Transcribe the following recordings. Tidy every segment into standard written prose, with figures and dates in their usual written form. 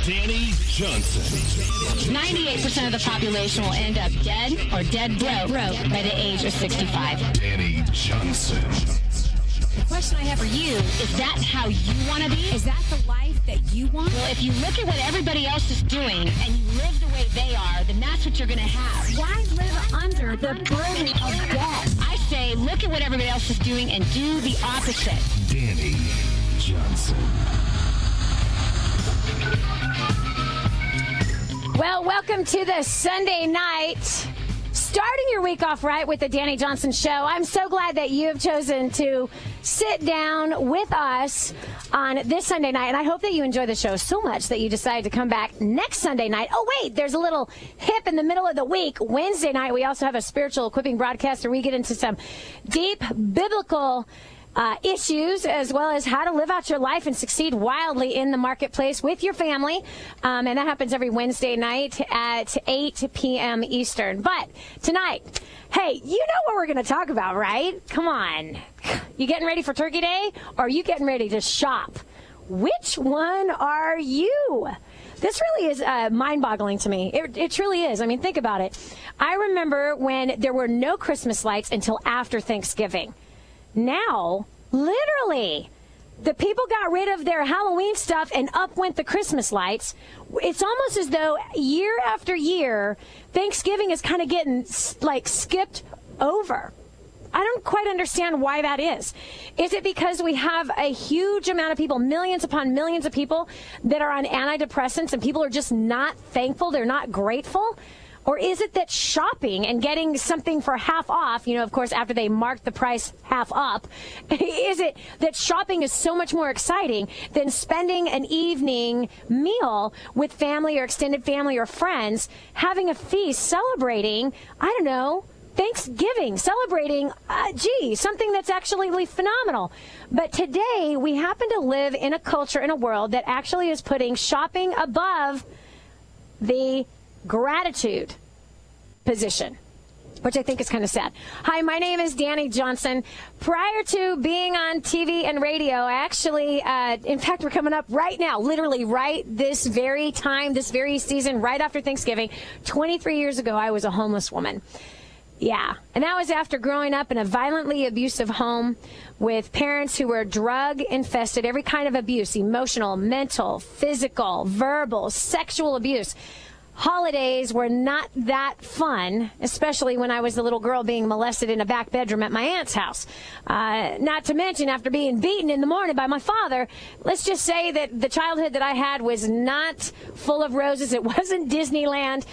Dani Johnson. 98% of the population will end up dead or dead broke by the age of 65. Dani Johnson. The question I have for you, is that how you want to be? Is that the life that you want? Well, if you look at what everybody else is doing and you live the way they are, then that's what you're going to have. Why live under the burden of death? I say look at what everybody else is doing and do the opposite. Dani Johnson. Well, welcome to the Sunday night, starting your week off right with the Dani Johnson Show. I'm so glad that you have chosen to sit down with us on this Sunday night, and I hope that you enjoy the show so much that you decide to come back next Sunday night. Oh, wait, there's a little hip in the middle of the week. Wednesday night, we also have a spiritual equipping broadcast where we get into some deep biblical issues, as well as how to live out your life and succeed wildly in the marketplace with your family. And that happens every Wednesday night at 8 p.m. Eastern. But tonight, hey, you know what we're going to talk about, right? Come on. You getting ready for Turkey Day, or are you getting ready to shop? Which one are you? This really is mind-boggling to me. It truly is. I mean, think about it. I remember when there were no Christmas lights until after Thanksgiving. Now, literally, the people got rid of their Halloween stuff and up went the Christmas lights. It's almost as though year after year, Thanksgiving is kind of getting like skipped over. I don't quite understand why that is. Is it because we have a huge amount of people, millions upon millions of people that are on antidepressants and people are just not thankful, they're not grateful? Or is it that shopping and getting something for half off, you know, of course, after they mark the price half up, is it that shopping is so much more exciting than spending an evening meal with family or extended family or friends, having a feast, celebrating, I don't know, Thanksgiving, celebrating, something that's actually phenomenal. But today we happen to live in a culture, in a world that actually is putting shopping above the gratitude position, which I think is kind of sad. Hi, my name is Dani Johnson. Prior to being on TV and radio, I actually, in fact, we're coming up right now, literally right this very time, this very season, right after Thanksgiving, 23 years ago, I was a homeless woman. Yeah, and that was after growing up in a violently abusive home with parents who were drug-infested, every kind of abuse, emotional, mental, physical, verbal, sexual abuse. Holidays were not that fun, especially when I was a little girl being molested in a back bedroom at my aunt's house. Not to mention after being beaten in the morning by my father. Let's just say that the childhood that I had was not full of roses. It wasn't Disneyland.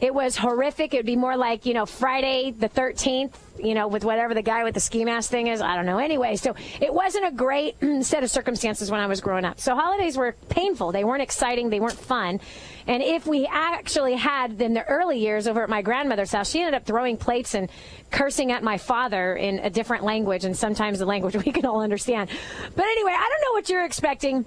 It was horrific. It would be more like, you know, Friday the 13th, you know, with whatever the guy with the ski mask thing is. I don't know. Anyway, so it wasn't a great set of circumstances when I was growing up. So holidays were painful. They weren't exciting. They weren't fun. And if we actually had, in the early years over at my grandmother's house, she ended up throwing plates and cursing at my father in a different language, and sometimes the language we can all understand. But anyway, I don't know what you're expecting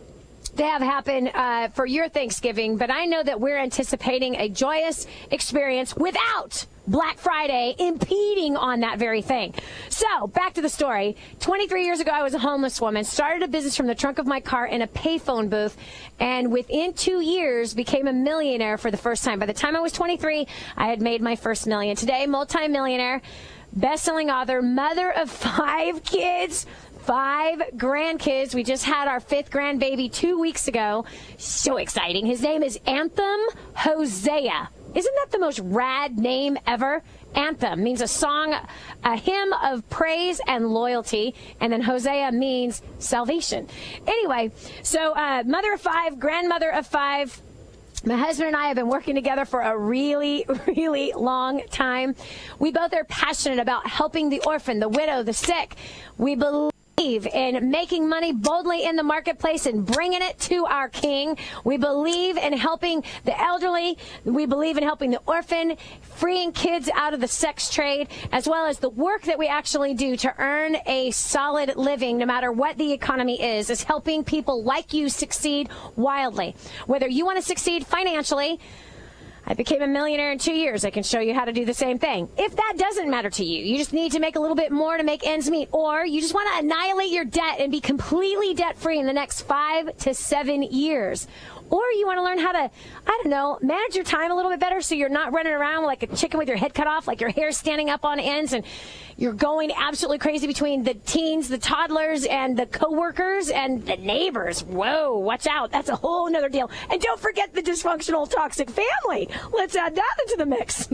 to have happen for your Thanksgiving, but I know that we're anticipating a joyous experience without Black Friday impeding on that very thing. So, back to the story. 23 years ago, I was a homeless woman, started a business from the trunk of my car in a payphone booth, and within 2 years, became a millionaire for the first time. By the time I was 23, I had made my first million. Today, multi-millionaire, best-selling author, mother of 5 kids, 5 grandkids. We just had our 5th grandbaby 2 weeks ago. So exciting. His name is Anthem Hosea. Isn't that the most rad name ever? Anthem means a song, a hymn of praise and loyalty, and then Hosea means salvation. Anyway, so mother of 5, grandmother of 5. My husband and I have been working together for a really, really long time. We both are passionate about helping the orphan, the widow, the sick. We believe in making money boldly in the marketplace and bringing it to our King. We believe in helping the elderly. We believe in helping the orphan, freeing kids out of the sex trade, as well as the work that we actually do to earn a solid living, no matter what the economy is helping people like you succeed wildly. Whether you want to succeed financially, I became a millionaire in 2 years. I can show you how to do the same thing. If that doesn't matter to you, you just need to make a little bit more to make ends meet, or you just want to annihilate your debt and be completely debt-free in the next 5 to 7 years. Or you want to learn how to, I don't know, manage your time a little bit better so you're not running around like a chicken with your head cut off, like your hair standing up on ends, and you're going absolutely crazy between the teens, the toddlers, and the coworkers and the neighbors. Whoa, watch out. That's a whole nother deal. And don't forget the dysfunctional, toxic family. Let's add that into the mix.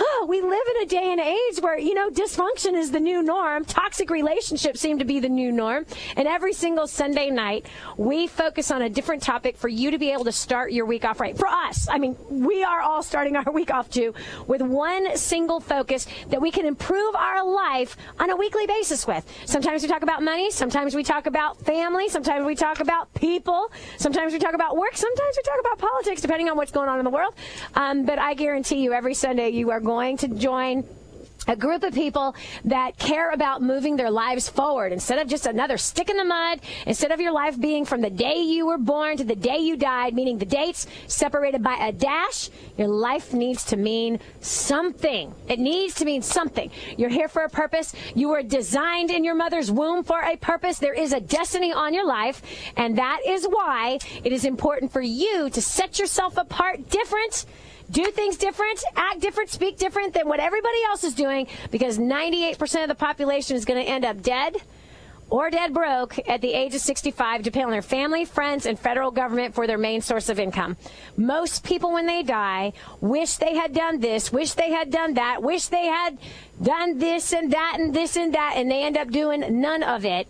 Oh, we live in a day and age where, you know, dysfunction is the new norm. Toxic relationships seem to be the new norm. And every single Sunday night, we focus on a different topic for you to be able to start your week off right. For us, I mean, we are all starting our week off too with one single focus that we can improve our life on a weekly basis with. Sometimes we talk about money, sometimes we talk about family, sometimes we talk about people, sometimes we talk about work, sometimes we talk about politics, depending on what's going on in the world. But I guarantee you every Sunday you are going to join a group of people that care about moving their lives forward instead of just another stick in the mud, instead of your life being from the day you were born to the day you died, meaning the dates separated by a dash. Your life needs to mean something. It needs to mean something. You're here for a purpose. You were designed in your mother's womb for a purpose. There is a destiny on your life, and that is why it is important for you to set yourself apart different. Do things different, act different, speak different than what everybody else is doing, because 98% of the population is going to end up dead or dead broke at the age of 65, depending on their family, friends, and federal government for their main source of income. Most people, when they die, wish they had done this, wish they had done that, wish they had done this and that and this and that, and they end up doing none of it.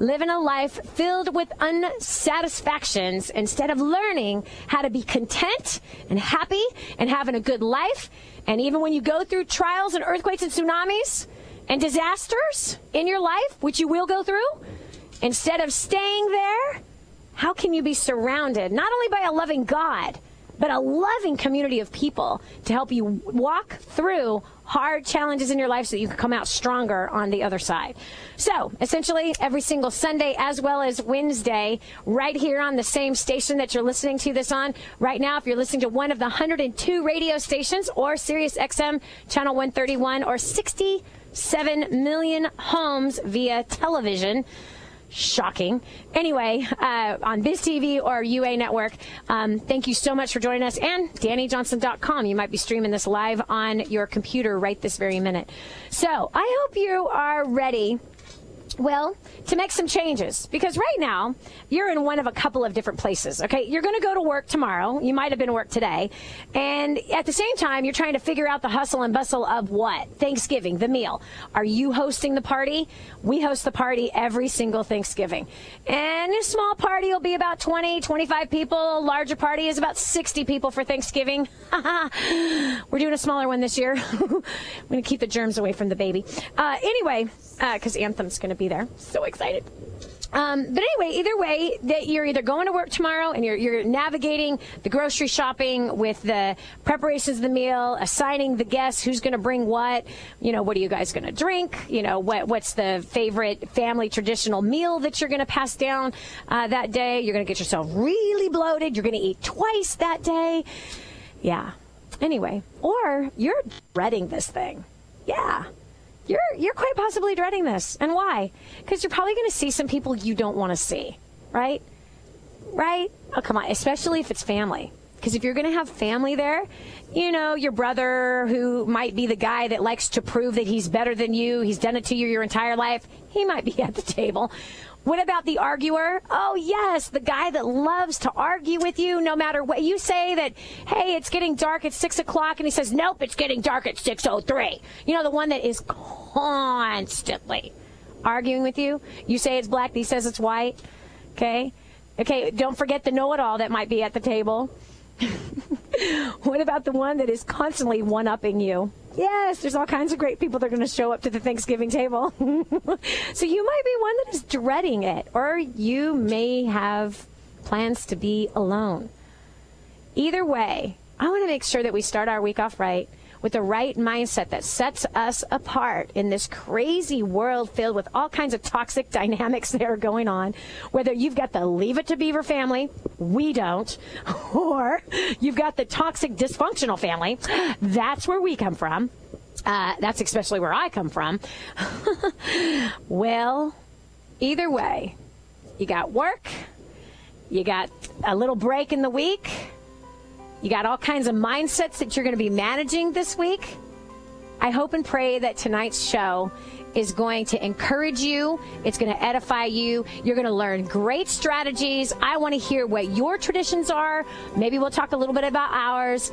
Living a life filled with unsatisfactions instead of learning how to be content and happy and having a good life. And even when you go through trials and earthquakes and tsunamis and disasters in your life, which you will go through, instead of staying there, how can you be surrounded not only by a loving God, but a loving community of people to help you walk through hard challenges in your life so that you can come out stronger on the other side. So essentially every single Sunday as well as Wednesday, right here on the same station that you're listening to this on right now, if you're listening to one of the 102 radio stations or Sirius XM channel 131 or 67 million homes via television, shocking. Anyway, on BizTV or UA Network, thank you so much for joining us. And DaniJohnson.com. You might be streaming this live on your computer right this very minute. So I hope you are ready, well, to make some changes, because right now you're in one of a couple of different places, okay? You're going to go to work tomorrow. You might have been to work today. And at the same time, you're trying to figure out the hustle and bustle of what? Thanksgiving, the meal. Are you hosting the party? We host the party every single Thanksgiving. And a small party will be about 20, 25 people. A larger party is about 60 people for Thanksgiving. We're doing a smaller one this year. We're going to keep the germs away from the baby. Anyway, because Anthem's going to be there. So excited. But anyway, either way, that you're either going to work tomorrow and you're navigating the grocery shopping with the preparations of the meal, assigning the guests, who's going to bring what, you know, what are you guys going to drink, you know, what's the favorite family traditional meal that you're going to pass down that day. You're going to get yourself really bloated. You're going to eat twice that day. Yeah. Anyway, or you're dreading this thing. Yeah. You're quite possibly dreading this. And why? Because you're probably going to see some people you don't want to see, right? Right? Oh, come on. Especially if it's family. Because if you're going to have family there, you know, your brother who might be the guy that likes to prove that he's better than you, he's done it to you your entire life, he might be at the table. What about the arguer? Oh, yes, the guy that loves to argue with you no matter what. You say that, hey, it's getting dark at 6 o'clock, and he says, nope, it's getting dark at 6:03. You know, the one that is constantly arguing with you. You say it's black, he says it's white. Okay? Okay, don't forget the know-it-all that might be at the table. What about the one that is constantly one-upping you? Yes, there's all kinds of great people that are going to show up to the Thanksgiving table. So you might be one that is dreading it, or you may have plans to be alone. Either way, I want to make sure that we start our week off right with the right mindset that sets us apart in this crazy world filled with all kinds of toxic dynamics that are going on, whether you've got the Leave It to Beaver family, we don't, or you've got the toxic dysfunctional family, that's where we come from. That's especially where I come from. Well, either way, you got work, you got a little break in the week, you got all kinds of mindsets that you're going to be managing this week. I hope and pray that tonight's show is going to encourage you. It's going to edify you. You're going to learn great strategies. I want to hear what your traditions are. Maybe we'll talk a little bit about ours.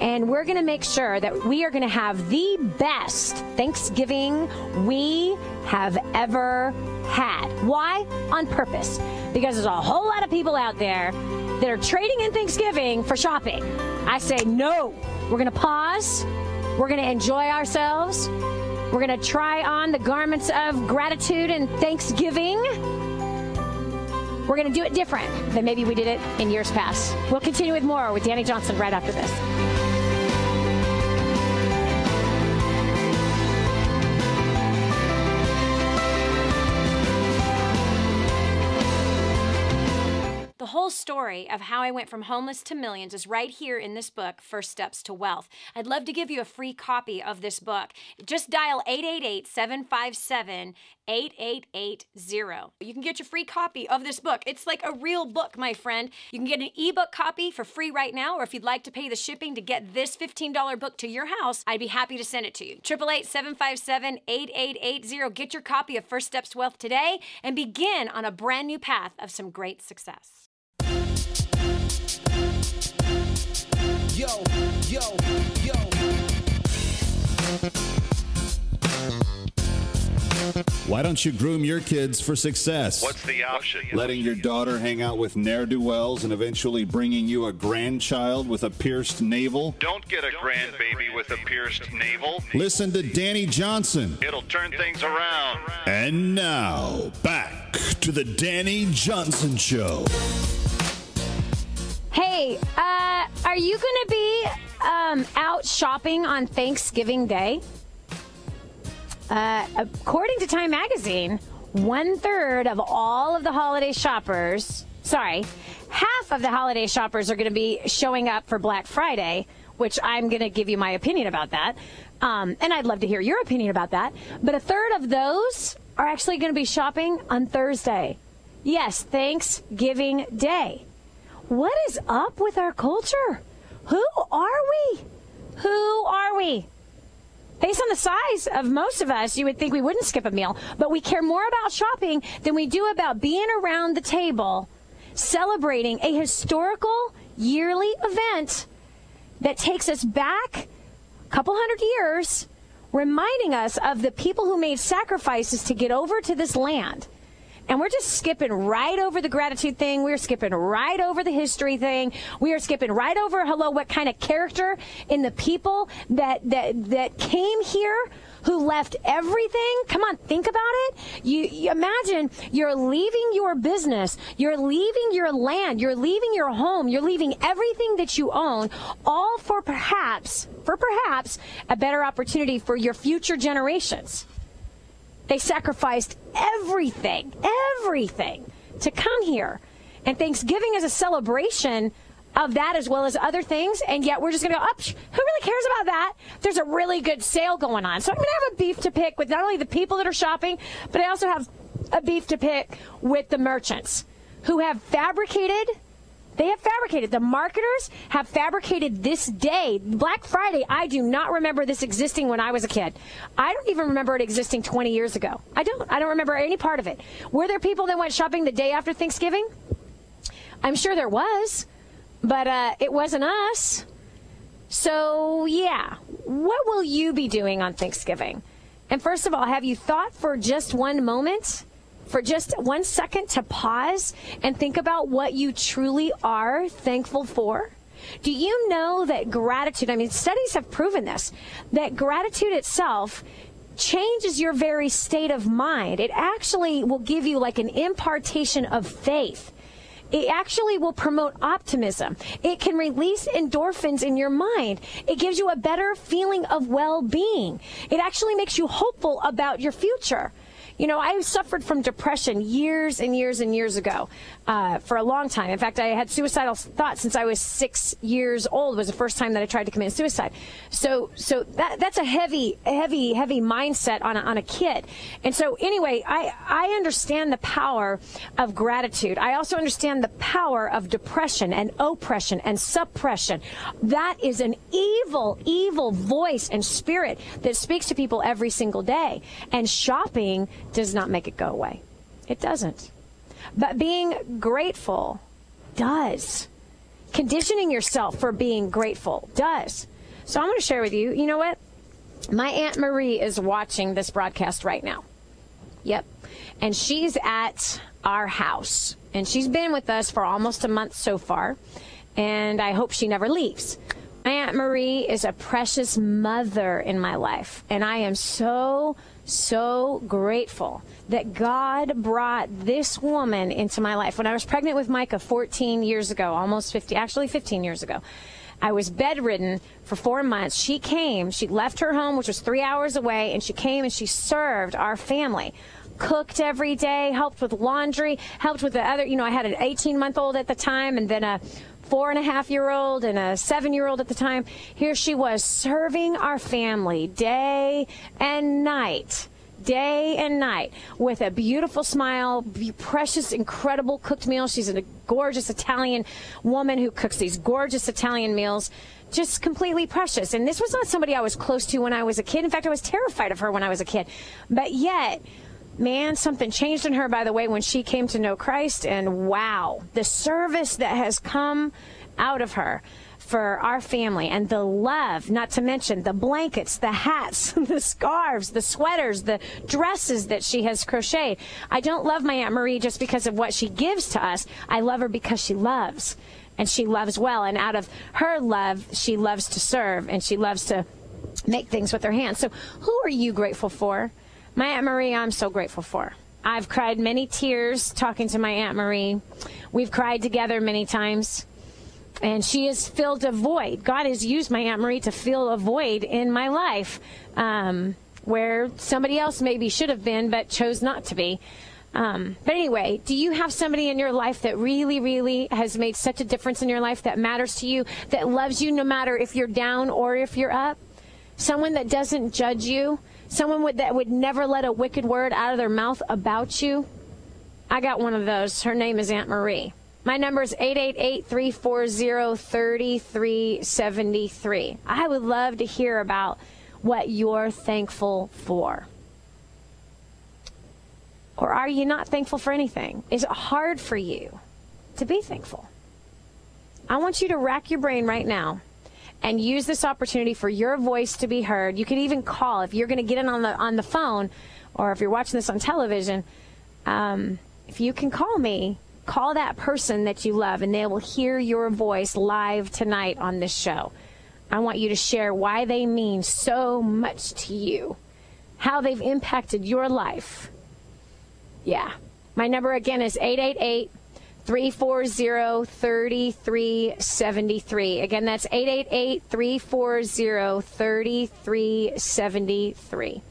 And we're going to make sure that we are going to have the best Thanksgiving we have ever had. Why? On purpose. Because there's a whole lot of people out there that are trading in Thanksgiving for shopping. I say no. We're going to pause. We're going to enjoy ourselves. We're going to try on the garments of gratitude and thanksgiving. We're going to do it different than maybe we did it in years past. We'll continue with more with Dani Johnson right after this. The whole story of how I went from homeless to millions is right here in this book, First Steps to Wealth. I'd love to give you a free copy of this book. Just dial 888-757-8880. You can get your free copy of this book. It's like a real book, my friend. You can get an ebook copy for free right now, or if you'd like to pay the shipping to get this $15 book to your house, I'd be happy to send it to you. 888-757-8880. Get your copy of First Steps to Wealth today and begin on a brand new path of some great success. Yo, yo, yo. Why don't you groom your kids for success? What's the option? Letting your daughter hang out with ne'er-do-wells and eventually bringing you a grandchild with a pierced navel? Don't get a grandbaby with a pierced navel. Listen to Dani Johnson. It'll turn things around. And now, back to the Dani Johnson Show. Hey, are you going to be out shopping on Thanksgiving Day? According to Time Magazine, 1/3 of all of the holiday shoppers, sorry, half of the holiday shoppers are going to be showing up for Black Friday, which I'm going to give you my opinion about that. And I'd love to hear your opinion about that. But 1/3 of those are actually going to be shopping on Thursday. Yes, Thanksgiving Day. What is up with our culture? Who are we? Who are we? Based on the size of most of us, you would think we wouldn't skip a meal, but we care more about shopping than we do about being around the table, celebrating a historical yearly event that takes us back a couple hundred years, reminding us of the people who made sacrifices to get over to this land. And we're just skipping right over the gratitude thing. We're skipping right over the history thing. We are skipping right over, hello, what kind of character in the people that came here, who left everything. Come on, think about it. You imagine you're leaving your business, you're leaving your land, you're leaving your home, you're leaving everything that you own, all for perhaps a better opportunity for your future generations. They sacrificed everything to come here. And Thanksgiving is a celebration of that as well as other things. And yet we're just going to go, oh, who really cares about that? There's a really good sale going on. So I'm going to have a beef to pick with not only the people that are shopping, but I also have a beef to pick with the merchants who have fabricated. They have fabricated. The marketers have fabricated this day. Black Friday, I do not remember this existing when I was a kid. I don't even remember it existing 20 years ago. I don't remember any part of it. Were there people that went shopping the day after Thanksgiving? I'm sure there was, but it wasn't us. So, yeah, what will you be doing on Thanksgiving? And first of all, have you thought for just one moment, for just 1 second, to pause and think about what you truly are thankful for? Do you know that gratitude, I mean, studies have proven this, that gratitude itself changes your very state of mind. It actually will give you like an impartation of faith It actually will promote optimism. It can release endorphins in your mind. It gives you a better feeling of well-being. It actually makes you hopeful about your future. You know, I suffered from depression years and years and years ago for a long time. In fact, I had suicidal thoughts since I was 6 years old. It was the first time that I tried to commit suicide. So that's a heavy mindset on a kid. And so anyway, I understand the power of gratitude. I also understand the power of depression and oppression and suppression. That is an evil, evil voice and spirit that speaks to people every single day. And shopping does not make it go away. It doesn't. But being grateful does. Conditioning yourself for being grateful does. So I'm going to share with you, you know what? My Aunt Marie is watching this broadcast right now. Yep. And she's at our house. And she's been with us for almost a month so far. And I hope she never leaves. My Aunt Marie is a precious mother in my life. And I am so grateful that God brought this woman into my life. When I was pregnant with Micah 14 years ago, almost 50, actually 15 years ago, I was bedridden for 4 months. She came, she left her home, which was 3 hours away, and she came and she served our family. Cooked every day, helped with laundry, helped with the other, you know, I had an 18-month-old at the time and then a 4.5-year-old and a 7-year-old at the time. Here she was serving our family day and night with a beautiful smile, precious, incredible cooked meal. She's a gorgeous Italian woman who cooks these gorgeous Italian meals, just completely precious. And this was not somebody I was close to when I was a kid. In fact, I was terrified of her when I was a kid. But yet, man, something changed in her, by the way, when she came to know Christ. And wow, the service that has come out of her for our family and the love, not to mention the blankets, the hats, the scarves, the sweaters, the dresses that she has crocheted. I don't love my Aunt Marie just because of what she gives to us. I love her because she loves, and she loves well. And out of her love, she loves to serve, and she loves to make things with her hands. So who are you grateful for? My Aunt Marie, I'm so grateful for. I've cried many tears talking to my Aunt Marie. We've cried together many times. And she has filled a void. God has used my Aunt Marie to fill a void in my life where somebody else maybe should have been but chose not to be. But anyway, do you have somebody in your life that really, really has made such a difference in your life, that matters to you, that loves you no matter if you're down or if you're up? Someone that doesn't judge you? Someone that would never let a wicked word out of their mouth about you? I got one of those. Her name is Aunt Marie. My number is 888-340-3373. I would love to hear about what you're thankful for. Or are you not thankful for anything? Is it hard for you to be thankful? I want you to rack your brain right now and use this opportunity for your voice to be heard. You can even call if you're going to get in on the phone, or if you're watching this on television. If you can call me, call that person that you love, and they will hear your voice live tonight on this show. I want you to share why they mean so much to you, how they've impacted your life. Yeah. My number again is 888-340-3373. Again, that's 888-340-3373.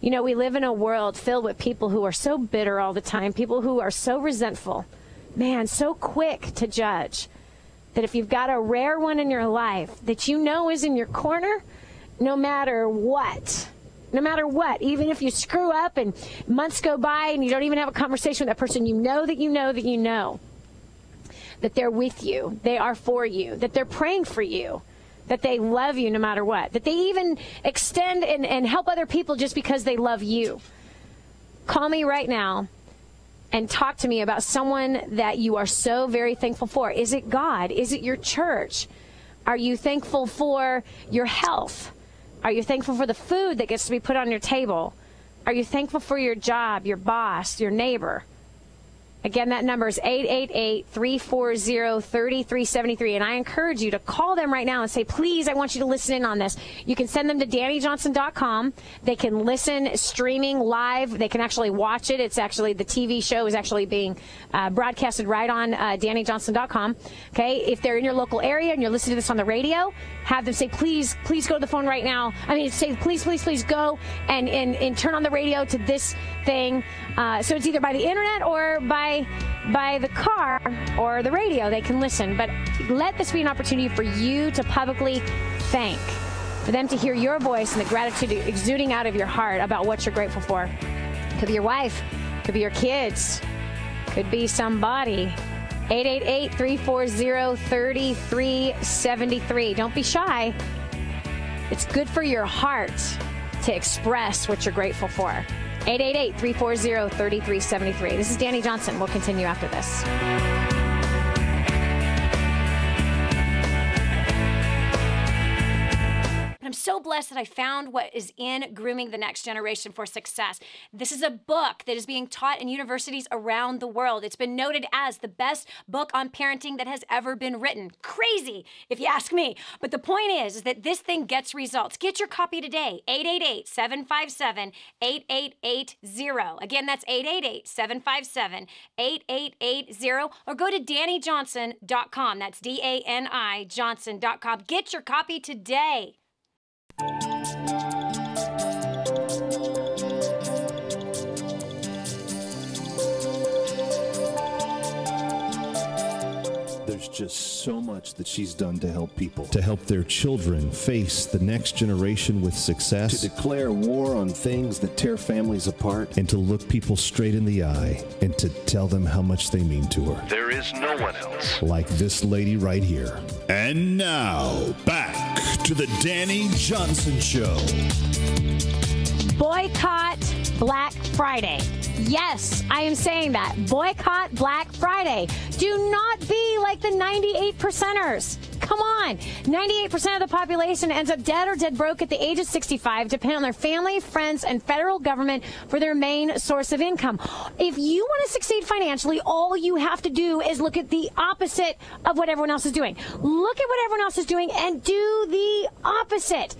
You know, we live in a world filled with people who are so bitter all the time, people who are so resentful, man, so quick to judge, that if you've got a rare one in your life that you know is in your corner, no matter what, even if you screw up and months go by and you don't even have a conversation with that person, you know that they're with you, they are for you, that they're praying for you, that they love you no matter what, that they even extend and help other people just because they love you. Call me right now and talk to me about someone that you are so very thankful for. Is it God? Is it your church? Are you thankful for your health? Are you thankful for the food that gets to be put on your table? Are you thankful for your job, your boss, your neighbor? Again, that number is 888-340-3373. And I encourage you to call them right now and say, please, I want you to listen in on this. You can send them to DaniJohnson.com. They can listen streaming live. They can actually watch it. It's actually, the TV show is actually being broadcasted right on DaniJohnson.com. Okay, if they're in your local area and you're listening to this on the radio, have them say, please, please go to the phone right now. I mean, say, please, please, please go and turn on the radio to this thing. So it's either by the internet or by the car or the radio, they can listen. But let this be an opportunity for you to publicly thank, for them to hear your voice and the gratitude exuding out of your heart about what you're grateful for. Could be your wife, could be your kids, could be somebody. 888-340-3373. Don't be shy. It's good for your heart to express what you're grateful for. 888-340-3373. This is Dani Johnson. We'll continue after this. I'm so blessed that I found what is in Grooming the Next Generation for Success. This is a book that is being taught in universities around the world. It's been noted as the best book on parenting that has ever been written. Crazy, if you ask me. But the point is that this thing gets results. Get your copy today, 888-757-8880. Again, that's 888-757-8880. Or go to DaniJohnson.com. That's D-A-N-I Johnson.com. Get your copy today. There's just so much that she's done to help people, to help their children face the next generation with success, to declare war on things that tear families apart, and to look people straight in the eye and to tell them how much they mean to her. There is no one else like this lady right here. And now, back to the Dani Johnson Show. Boycott Black Friday. Yes, I am saying that. Boycott Black Friday. Do not be like the 98%ers. Come on. 98% of the population ends up dead or dead broke at the age of 65, depending on their family, friends, and federal government for their main source of income. If you want to succeed financially, all you have to do is look at the opposite of what everyone else is doing. Look at what everyone else is doing and do the opposite.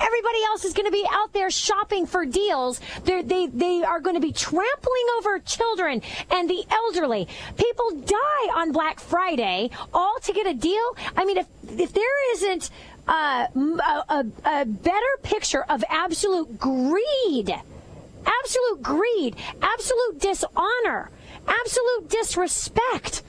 Everybody else is going to be out there shopping for deals. They are going to be trampling over children and the elderly. People die on Black Friday all to get a deal. I mean, if there isn't a better picture of absolute greed, absolute dishonor, absolute disrespect,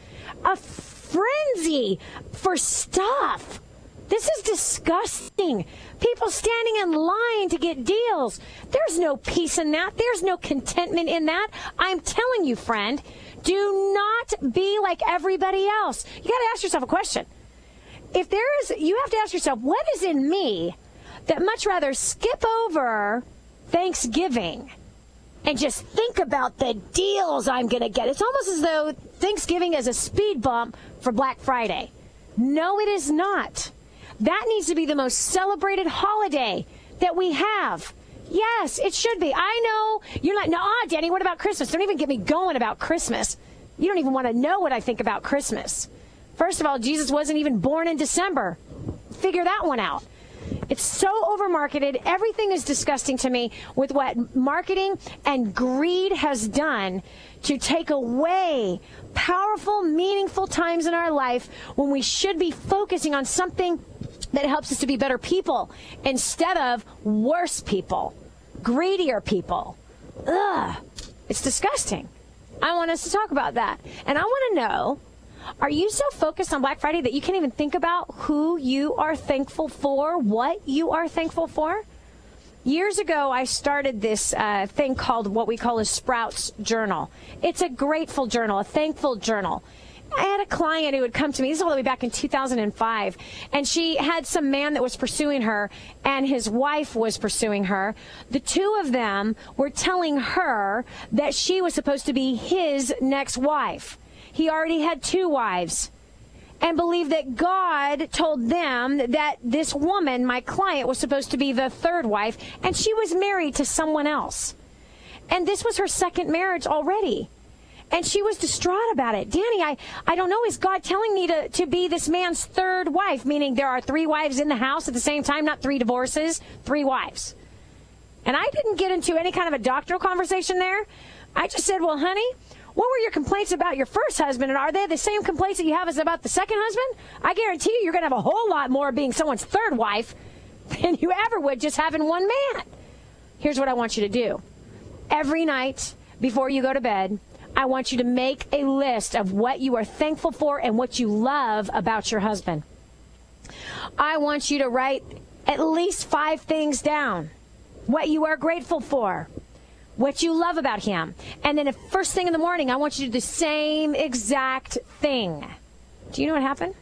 a frenzy for stuff. This is disgusting. People standing in line to get deals. There's no peace in that. There's no contentment in that. I'm telling you, friend, do not be like everybody else. You got to ask yourself a question. If there is, you have to ask yourself, what is in me that much rather skip over Thanksgiving and just think about the deals I'm going to get? It's almost as though Thanksgiving is a speed bump for Black Friday. No, it is not. That needs to be the most celebrated holiday that we have. Yes, it should be. I know you're like, nah, Dani, what about Christmas? Don't even get me going about Christmas. You don't even want to know what I think about Christmas. First of all, Jesus wasn't even born in December. Figure that one out. It's so overmarketed. Everything is disgusting to me with what marketing and greed has done to take away powerful, meaningful times in our life when we should be focusing on something that helps us to be better people instead of worse people, greedier people. Ugh, it's disgusting. I want us to talk about that. And I want to know, are you so focused on Black Friday that you can't even think about who you are thankful for, what you are thankful for? Years ago, I started this thing called what we call a Sprouts Journal. It's a grateful journal, a thankful journal. I had a client who would come to me, this is all the way back in 2005, and she had some man that was pursuing her, and his wife was pursuing her. The two of them were telling her that she was supposed to be his next wife. He already had two wives, and believed that God told them that this woman, my client, was supposed to be the third wife, and she was married to someone else. And this was her second marriage already. And she was distraught about it. Dani, I don't know. Is God telling me to be this man's third wife, meaning there are three wives in the house at the same time, not three divorces, three wives? And I didn't get into any kind of a doctoral conversation there. I just said, well, honey, what were your complaints about your first husband? And are they the same complaints that you have as about the second husband? I guarantee you, you're going to have a whole lot more being someone's third wife than you ever would just having one man. Here's what I want you to do. Every night before you go to bed, I want you to make a list of what you are thankful for and what you love about your husband. I want you to write at least 5 things down. What you are grateful for, what you love about him. And then the first thing in the morning, I want you to do the same exact thing. Do you know what happened?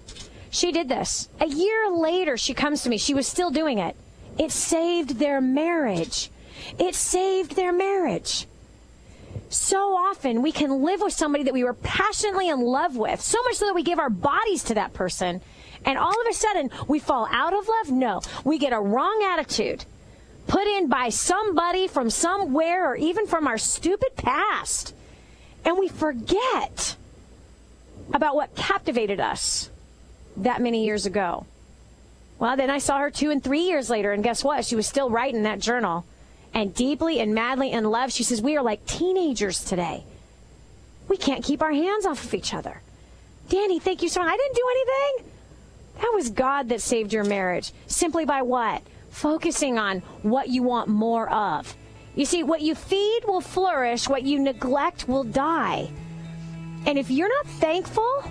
She did this. A year later, she comes to me. She was still doing it. It saved their marriage. It saved their marriage. So often we can live with somebody that we were passionately in love with, so much so that we give our bodies to that person, and all of a sudden we fall out of love? No, we get a wrong attitude put in by somebody from somewhere or even from our stupid past, and we forget about what captivated us that many years ago. Well, then I saw her 2 and 3 years later, and guess what? She was still writing that journal. And deeply and madly in love, she says, we are like teenagers today. We can't keep our hands off of each other. Dani, thank you so much. I didn't do anything. That was God that saved your marriage. Simply by what? Focusing on what you want more of. You see, what you feed will flourish. What you neglect will die. And if you're not thankful,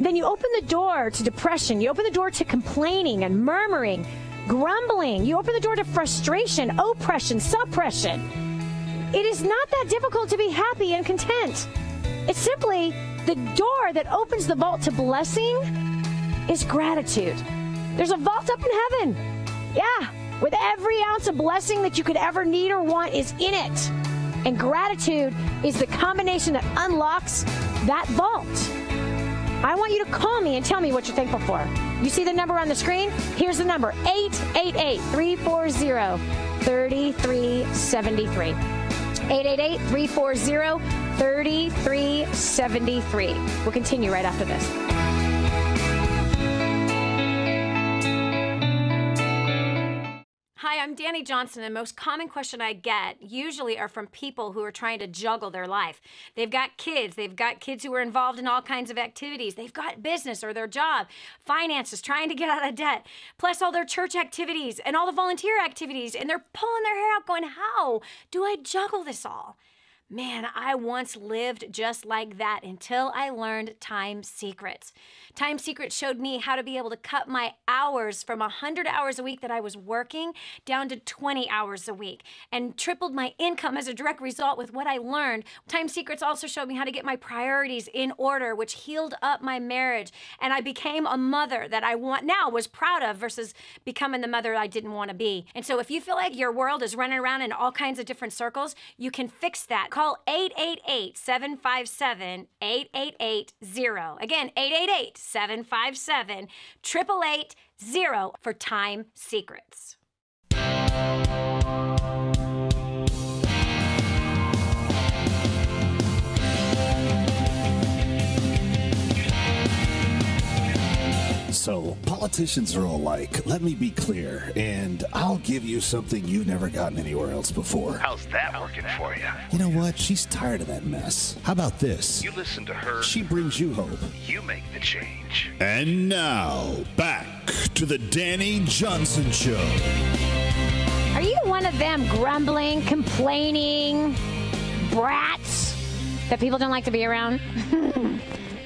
then you open the door to depression. You open the door to complaining and murmuring. Grumbling. You open the door to frustration, oppression, suppression. It is not that difficult to be happy and content. It's simply the door that opens the vault to blessing is gratitude. There's a vault up in heaven. Yeah, with every ounce of blessing that you could ever need or want is in it. And gratitude is the combination that unlocks that vault. I want you to call me and tell me what you're thankful for. You see the number on the screen? Here's the number, 888-340-3373. 888-340-3373. We'll continue right after this. Hi, I'm Dani Johnson, and the most common question I get usually are from people who are trying to juggle their life. They've got kids who are involved in all kinds of activities, they've got business or their job, finances, trying to get out of debt, plus all their church activities and all the volunteer activities, and they're pulling their hair out going, how do I juggle this all? Man, I once lived just like that until I learned Time Secrets. Time Secrets showed me how to be able to cut my hours from 100 hours a week that I was working down to 20 hours a week, and tripled my income as a direct result with what I learned. Time Secrets also showed me how to get my priorities in order, which healed up my marriage, and I became a mother that I was proud of versus becoming the mother I didn't want to be. And so if you feel like your world is running around in all kinds of different circles, you can fix that. Call 888-757-8880. Again, 888-757-8880 for Time Secrets. So, politicians are all like, let me be clear, and I'll give you something you've never gotten anywhere else before. How's that working for you? You know what? She's tired of that mess. How about this? You listen to her. She brings you hope. You make the change. And now, back to the Dani Johnson Show. Are you one of them grumbling, complaining brats that people don't like to be around?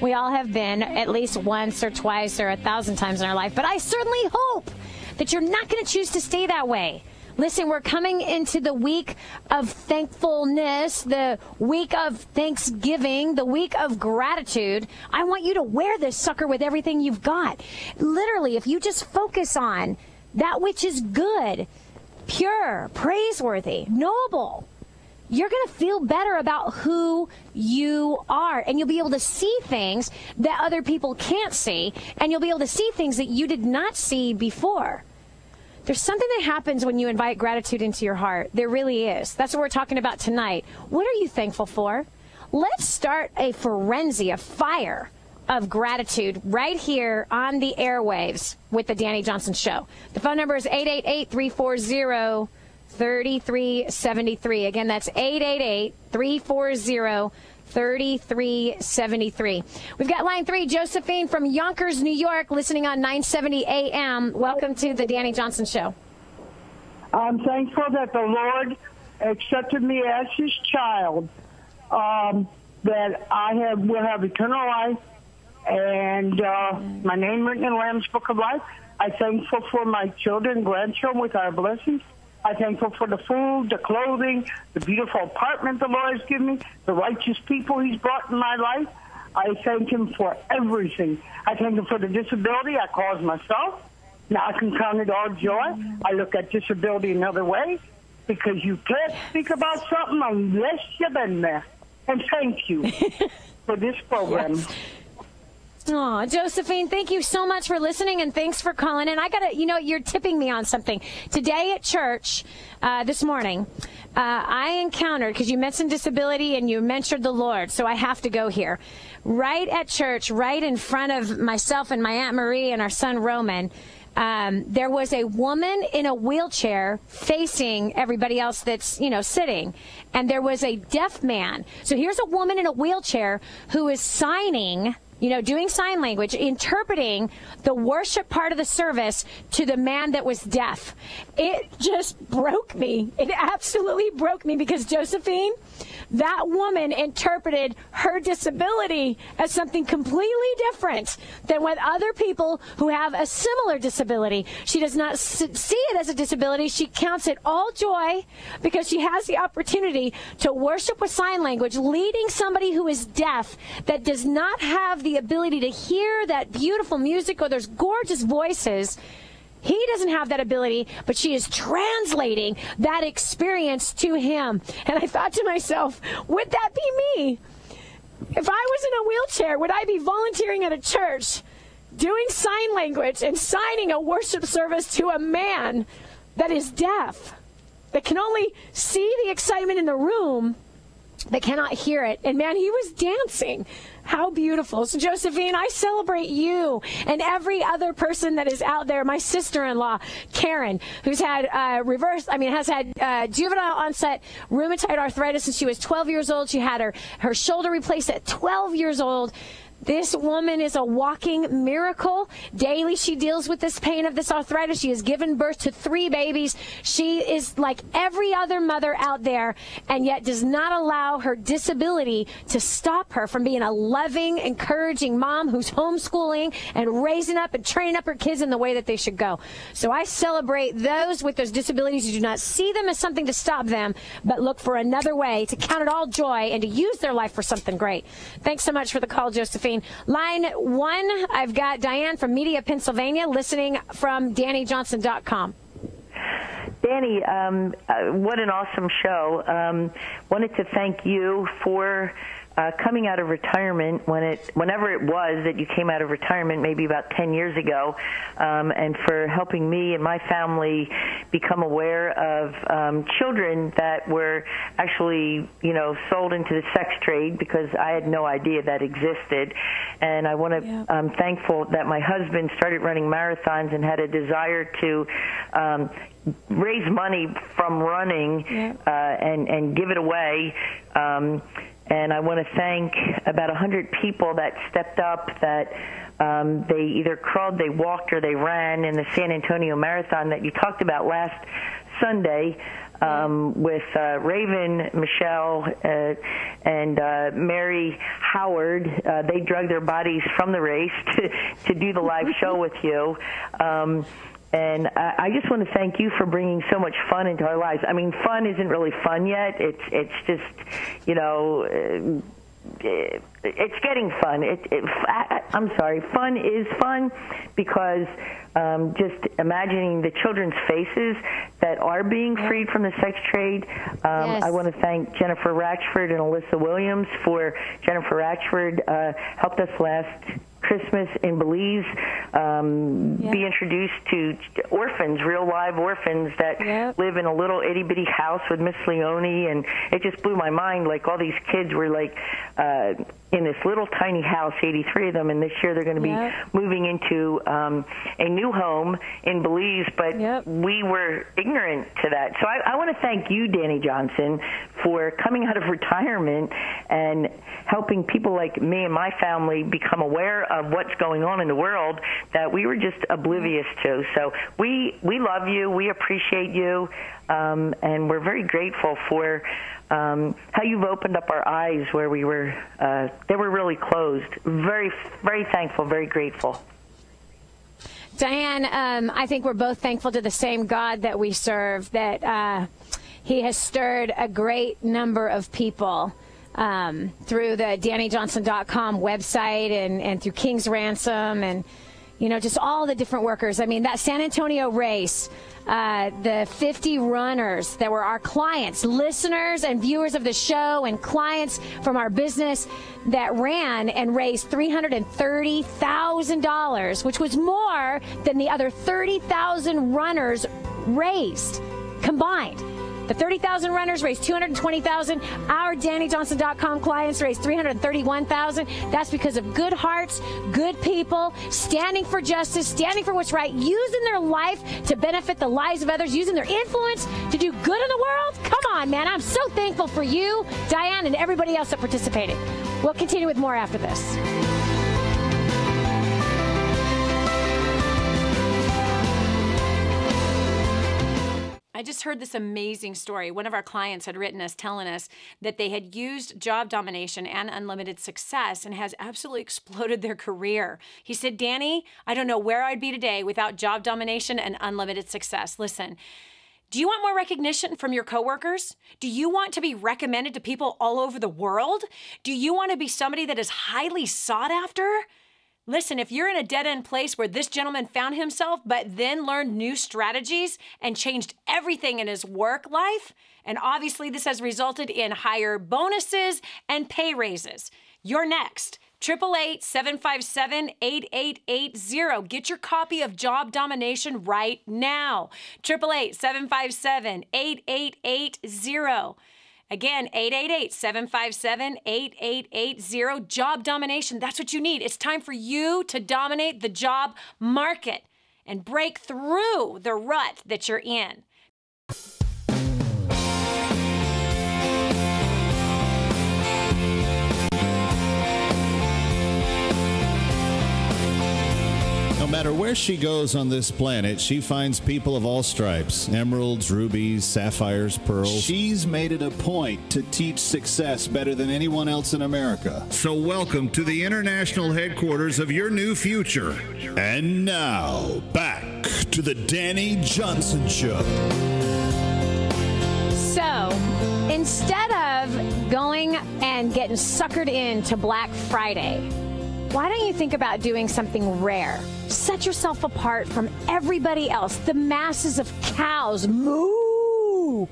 We all have been at least once or twice or 1,000 times in our life, but I certainly hope that you're not going to choose to stay that way. Listen, we're coming into the week of thankfulness, the week of Thanksgiving, the week of gratitude. I want you to wear this sucker with everything you've got. Literally, if you just focus on that which is good, pure, praiseworthy, noble, you're going to feel better about who you are, and you'll be able to see things that other people can't see, and you'll be able to see things that you did not see before. There's something that happens when you invite gratitude into your heart. There really is. That's what we're talking about tonight. What are you thankful for? Let's start a frenzy, a fire of gratitude right here on the airwaves with the Dani Johnson Show. The phone number is 888-340-3373. Again, that's 888-340-3373. We've got line 3, Josephine from Yonkers, New York, listening on 970 AM. Welcome to the Dani Johnson Show. I'm thankful that the Lord accepted me as his child, that I will have eternal life, and my name written in the Lamb's Book of Life. I'm thankful for my children, grandchildren, with our blessings. I'm thankful for the food, the clothing, the beautiful apartment the Lord has given me, the righteous people he's brought in my life. I thank him for everything. I thank him for the disability I caused myself. Now I can count it all joy. I look at disability another way, because you can't speak about something unless you've been there. And thank you for this program. Yes. Oh, Josephine, thank you so much for listening, and thanks for calling in. I gotta, you know, you're tipping me on something. Today at church, this morning, I encountered, because you mentioned disability and you mentioned the Lord, so I have to go here. Right at church, right in front of myself and my Aunt Marie and our son Roman, there was a woman in a wheelchair facing everybody else that's, you know, sitting. And there was a deaf man. So here's a woman in a wheelchair who is signing, you know, doing sign language, interpreting the worship part of the service to the man that was deaf. It just broke me. It absolutely broke me, because, Josephine, that woman interpreted her disability as something completely different than with other people who have a similar disability. She does not see it as a disability. She counts it all joy, because she has the opportunity to worship with sign language, leading somebody who is deaf, that does not have the ability to hear that beautiful music or those gorgeous voices. He doesn't have that ability, but she is translating that experience to him. And I thought to myself, would that be me? If I was in a wheelchair, would I be volunteering at a church doing sign language and signing a worship service to a man that is deaf, that can only see the excitement in the room, that cannot hear it? And man, he was dancing. How beautiful. So, Josephine, I celebrate you and every other person that is out there. My sister-in-law, Karen, who's had has had juvenile onset rheumatoid arthritis since she was 12 years old. She had her shoulder replaced at 12 years old. This woman is a walking miracle. Daily she deals with this pain of this arthritis. She has given birth to 3 babies. She is like every other mother out there, and yet does not allow her disability to stop her from being a loving, encouraging mom who's homeschooling and raising up and training up her kids in the way that they should go. So I celebrate those with those disabilities who do not see them as something to stop them, but look for another way to count it all joy and to use their life for something great. Thanks so much for the call, Josephine. Line 1, I've got Diane from Media, Pennsylvania, listening from DaniJohnson.com. Dani, what an awesome show. Wanted to thank you for coming out of retirement whenever it was that you came out of retirement, maybe about 10 years ago, and for helping me and my family become aware of children that were actually, you know, sold into the sex trade, because I had no idea that existed. And I want to, I'm thankful that my husband started running marathons and had a desire to raise money from running and give it away. And I want to thank about 100 people that stepped up, that they either crawled, they walked, or they ran in the San Antonio Marathon that you talked about last Sunday, with Raven, Michelle, and Mary Howard. They drug their bodies from the race to do the live show with you. And I just want to thank you for bringing so much fun into our lives. I mean, fun isn't really fun yet. It's just, you know, it's getting fun. I'm sorry. Fun is fun, because just imagining the children's faces that are being freed from the sex trade. I want to thank Jennifer Ratchford and Alyssa Williams for Jennifer Ratchford helped us last Christmas in Belize be introduced to orphans, real live orphans that live in a little itty-bitty house with Miss Leone, and it just blew my mind. Like, all these kids were, like, in this little tiny house, 83 of them, and this year they're going to be moving into a new home in Belize, but we were ignorant to that. So I want to thank you, Dani Johnson, for coming out of retirement and helping people like me and my family become aware of what's going on in the world that we were just oblivious to. So we love you. We appreciate you. And we're very grateful for how you've opened up our eyes where we were, they were really closed. Very, very thankful, very grateful. Diane, I think we're both thankful to the same God that we serve, that he has stirred a great number of people through the DaniJohnson.com website and through King's Ransom and, you know, just all the different workers. I mean, that San Antonio race, the 50 runners that were our clients, listeners and viewers of the show and clients from our business that ran and raised $330,000, which was more than the other 30,000 runners raised combined. The 30,000 runners raised $220,000. Our DaniJohnson.com clients raised $331,000. That's because of good hearts, good people, standing for justice, standing for what's right, using their life to benefit the lives of others, using their influence to do good in the world. Come on, man. I'm so thankful for you, Diane, and everybody else that participated. We'll continue with more after this. I just heard this amazing story. One of our clients had written us telling us that they had used Job Domination and Unlimited Success and has absolutely exploded their career. He said, Dani, I don't know where I'd be today without Job Domination and Unlimited Success. Listen, do you want more recognition from your coworkers? Do you want to be recommended to people all over the world? Do you want to be somebody that is highly sought after? Listen, if you're in a dead-end place where this gentleman found himself, but then learned new strategies and changed everything in his work life, and obviously this has resulted in higher bonuses and pay raises, you're next. 888-757-8880. Get your copy of Job Domination right now. 888-757-8880. Again, 888-757-8880, Job Domination. That's what you need. It's time for you to dominate the job market and break through the rut that you're in. No matter where she goes on this planet, she finds people of all stripes. Emeralds, rubies, sapphires, pearls. She's made it a point to teach success better than anyone else in America. So welcome to the international headquarters of your new future. And now, back to the Dani Johnson Show. So, instead of going and getting suckered into Black Friday, why don't you think about doing something rare? Set yourself apart from everybody else. The masses of cows moo,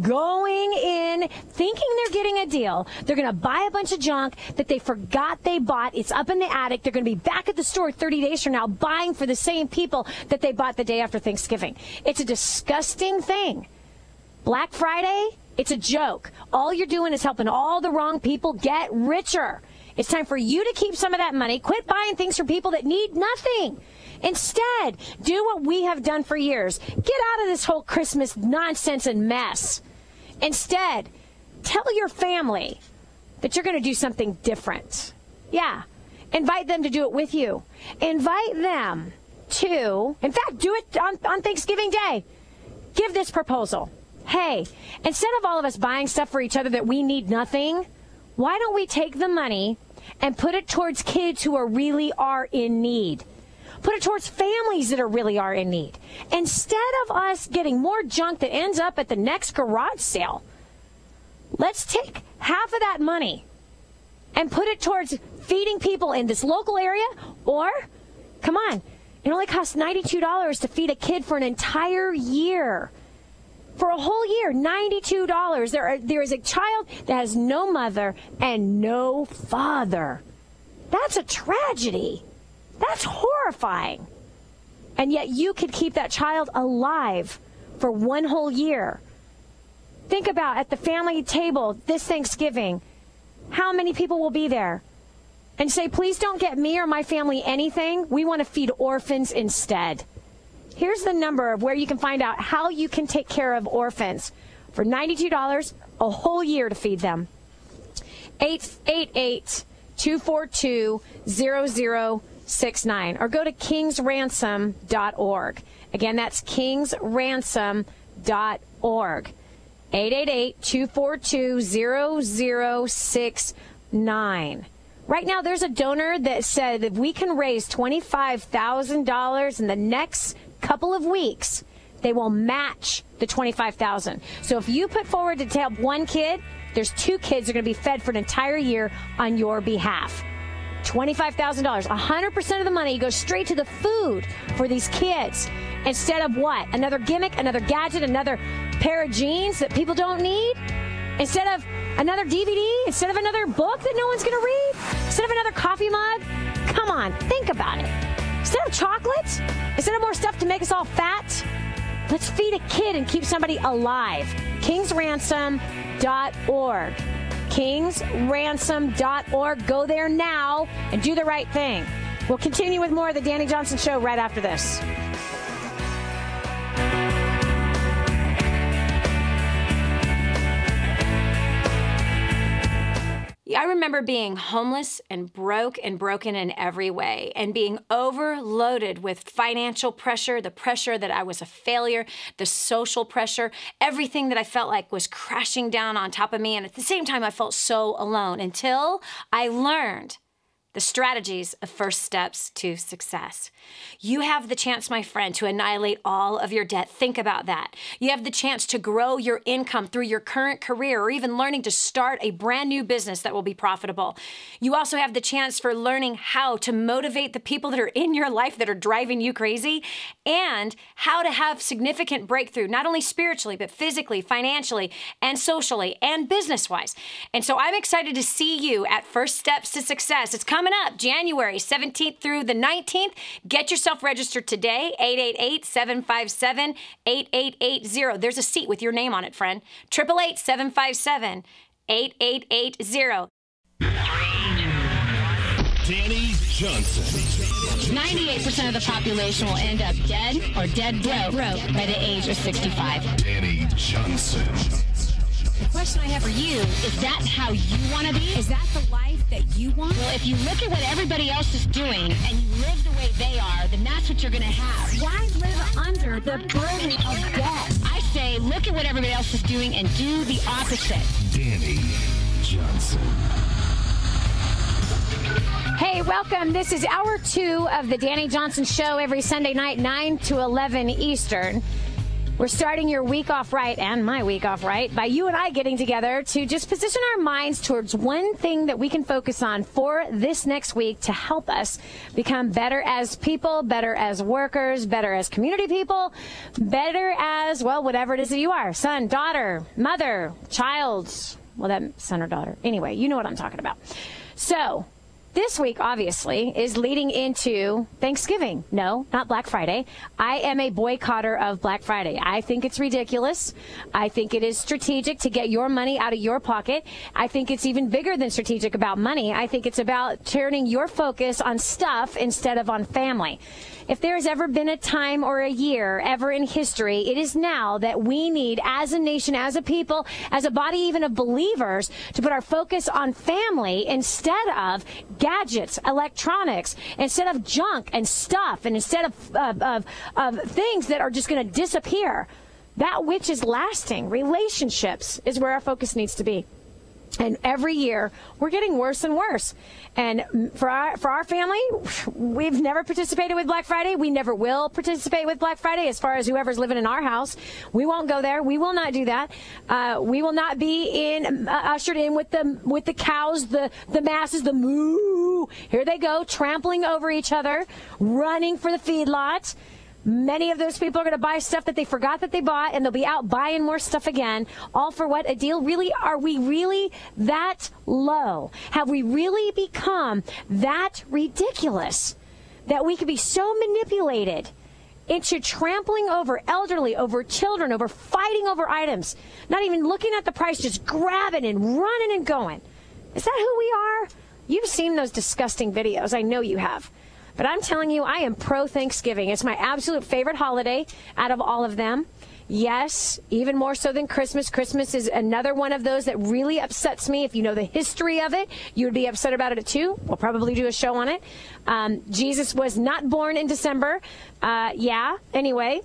going in, thinking they're getting a deal. They're going to buy a bunch of junk that they forgot they bought. It's up in the attic. They're going to be back at the store 30 days from now buying for the same people that they bought the day after Thanksgiving. It's a disgusting thing. Black Friday, it's a joke. All you're doing is helping all the wrong people get richer. It's time for you to keep some of that money. Quit buying things from people that need nothing. Instead, do what we have done for years. Get out of this whole Christmas nonsense and mess. Instead, tell your family that you're going to do something different. Yeah. Invite them to do it with you. Invite them to, in fact, do it on Thanksgiving Day. Give this proposal. Hey, instead of all of us buying stuff for each other that we need nothing, why don't we take the money and put it towards kids who really are in need? Put it towards families that really are in need. Instead of us getting more junk that ends up at the next garage sale, let's take half of that money and put it towards feeding people in this local area. Or, come on, it only costs $92 to feed a kid for an entire year. For a whole year, $92. There is a child that has no mother and no father. That's a tragedy. That's horrifying. terrifying. And yet you could keep that child alive for one whole year. Think about at the family table this Thanksgiving, how many people will be there? And say, please don't get me or my family anything. We want to feed orphans instead. Here's the number of where you can find out how you can take care of orphans for $92, a whole year to feed them. 888-242-0069 or go to kingsransom.org. Again, that's kingsransom.org. 888-242-0069. Right now, there's a donor that said that we can raise $25,000 in the next couple of weeks. They will match the $25,000. So if you put forward to help one kid, there's two kids that are going to be fed for an entire year on your behalf. $25,000. 100% of the money goes straight to the food for these kids. Instead of what? Another gimmick, another gadget, another pair of jeans that people don't need? Instead of another DVD? Instead of another book that no one's going to read? Instead of another coffee mug? Come on, think about it. Instead of chocolate? Instead of more stuff to make us all fat? Let's feed a kid and keep somebody alive. kingsransom.org. kingsransom.org. Go there now and do the right thing. We'll continue with more of The Dani Johnson Show right after this. I remember being homeless and broke and broken in every way and being overloaded with financial pressure, the pressure that I was a failure, the social pressure, everything that I felt like was crashing down on top of me. And at the same time, I felt so alone until I learned the strategies of First Steps to Success. You have the chance, my friend, to annihilate all of your debt. Think about that. You have the chance to grow your income through your current career or even learning to start a brand new business that will be profitable. You also have the chance for learning how to motivate the people that are in your life that are driving you crazy and how to have significant breakthrough, not only spiritually, but physically, financially, and socially, and business-wise. And so I'm excited to see you at First Steps to Success. It's coming up January 17th through the 19th. Get yourself registered today, 888-757-8880. There's a seat with your name on it, friend. 888-757-8880. 3, 2, 1. Dani Johnson. 98% of the population will end up dead or dead broke by the age of 65. Dani Johnson. The question I have for you, is that how you want to be? Is that the life that you want? Well, if you look at what everybody else is doing and you live the way they are, then that's what you're going to have. Why live under the burden of debt? I say look at what everybody else is doing and do the opposite. Dani Johnson. Hey, welcome. This is hour two of The Dani Johnson Show every Sunday night, 9 to 11 Eastern. We're starting your week off right, and my week off right, by you and I getting together to just position our minds towards one thing that we can focus on for this next week to help us become better as people, better as workers, better as community people, better as, well, whatever it is that you are. Son, daughter, mother, child. Well, that son or daughter. Anyway, you know what I'm talking about. So this week, obviously, is leading into Thanksgiving. No, not Black Friday. I am a boycotter of Black Friday. I think it's ridiculous. I think it is strategic to get your money out of your pocket. I think it's even bigger than strategic about money. I think it's about turning your focus on stuff instead of on family. If there has ever been a time or a year ever in history, it is now that we need, as a nation, as a people, as a body even of believers, to put our focus on family instead of gadgets, electronics, instead of junk and stuff, and instead of things that are just going to disappear. That which is lasting, relationships, is where our focus needs to be. And every year, we're getting worse and worse. And for our family, we've never participated with Black Friday. We never will participate with Black Friday as far as whoever's living in our house. We won't go there. We will not do that. We will not be ushered in with the cows, the masses, the moo. Here they go, trampling over each other, running for the feedlot. Many of those people are going to buy stuff that they forgot that they bought, and they'll be out buying more stuff again. All for what? A deal? Really? Are we really that low? Have we really become that ridiculous? that we could be so manipulated into trampling over elderly, over children, over fighting over items, not even looking at the price, just grabbing and running and going. Is that who we are? You've seen those disgusting videos. I know you have. But I'm telling you, I am pro-Thanksgiving. It's my absolute favorite holiday out of all of them. Yes, even more so than Christmas. Christmas is another one of those that really upsets me. If you know the history of it, you would be upset about it too. We'll probably do a show on it. Jesus was not born in December. Anyway.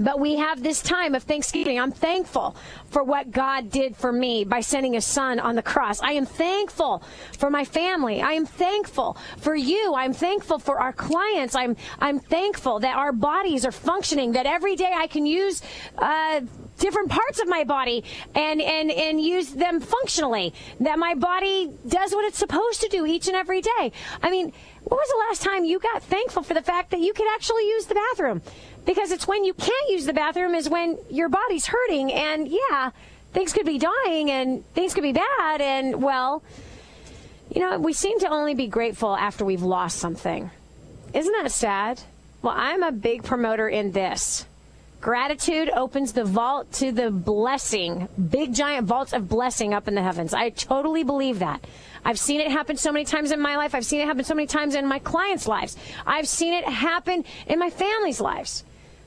But we have this time of Thanksgiving. I'm thankful for what God did for me by sending his son on the cross. I am thankful for my family. I am thankful for you. I'm thankful for our clients. I'm thankful that our bodies are functioning, that every day I can use different parts of my body and use them functionally, that my body does what it's supposed to do each and every day. I mean, when was the last time you got thankful for the fact that you could actually use the bathroom? Because it's when you can't use the bathroom is when your body's hurting, and yeah, things could be dying and things could be bad, and well, you know, we seem to only be grateful after we've lost something. Isn't that sad? Well, I'm a big promoter in this. Gratitude opens the vault to the blessing, big giant vaults of blessing up in the heavens. I totally believe that. I've seen it happen so many times in my life. I've seen it happen so many times in my clients' lives. I've seen it happen in my family's lives.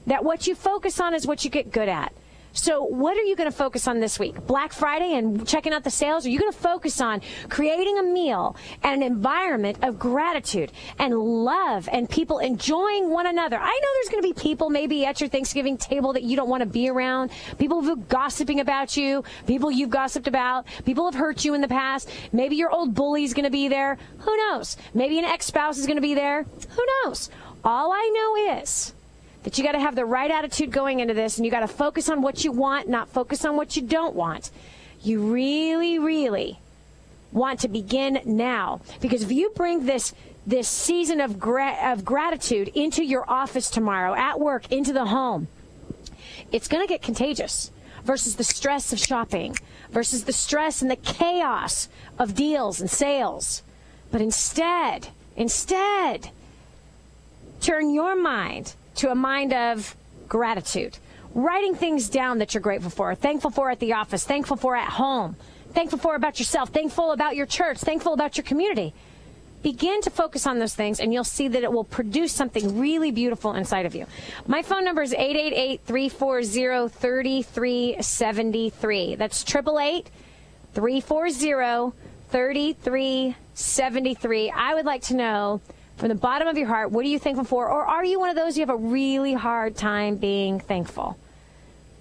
That what you focus on is what you get good at. So what are you going to focus on this week? Black Friday and checking out the sales? Are you going to focus on creating a meal and an environment of gratitude and love and people enjoying one another? I know there's going to be people maybe at your Thanksgiving table that you don't want to be around, people who are gossiping about you, people you've gossiped about, people who have hurt you in the past. Maybe your old bully's going to be there. Who knows? Maybe an ex-spouse is going to be there. Who knows? All I know is that you got to have the right attitude going into this, and you got to focus on what you want, not focus on what you don't want. You really, really want to begin now, because if you bring this season of gratitude into your office tomorrow, at work, into the home, it's going to get contagious. Versus the stress of shopping, versus the stress and the chaos of deals and sales. But instead, turn your mind to a mind of gratitude. Writing things down that you're grateful for, thankful for at the office, thankful for at home, thankful for about yourself, thankful about your church, thankful about your community. Begin to focus on those things, and you'll see that it will produce something really beautiful inside of you. My phone number is 888-340-3373. That's 888-340-3373. I would like to know, from the bottom of your heart, what are you thankful for? Or are you one of those you have a really hard time being thankful?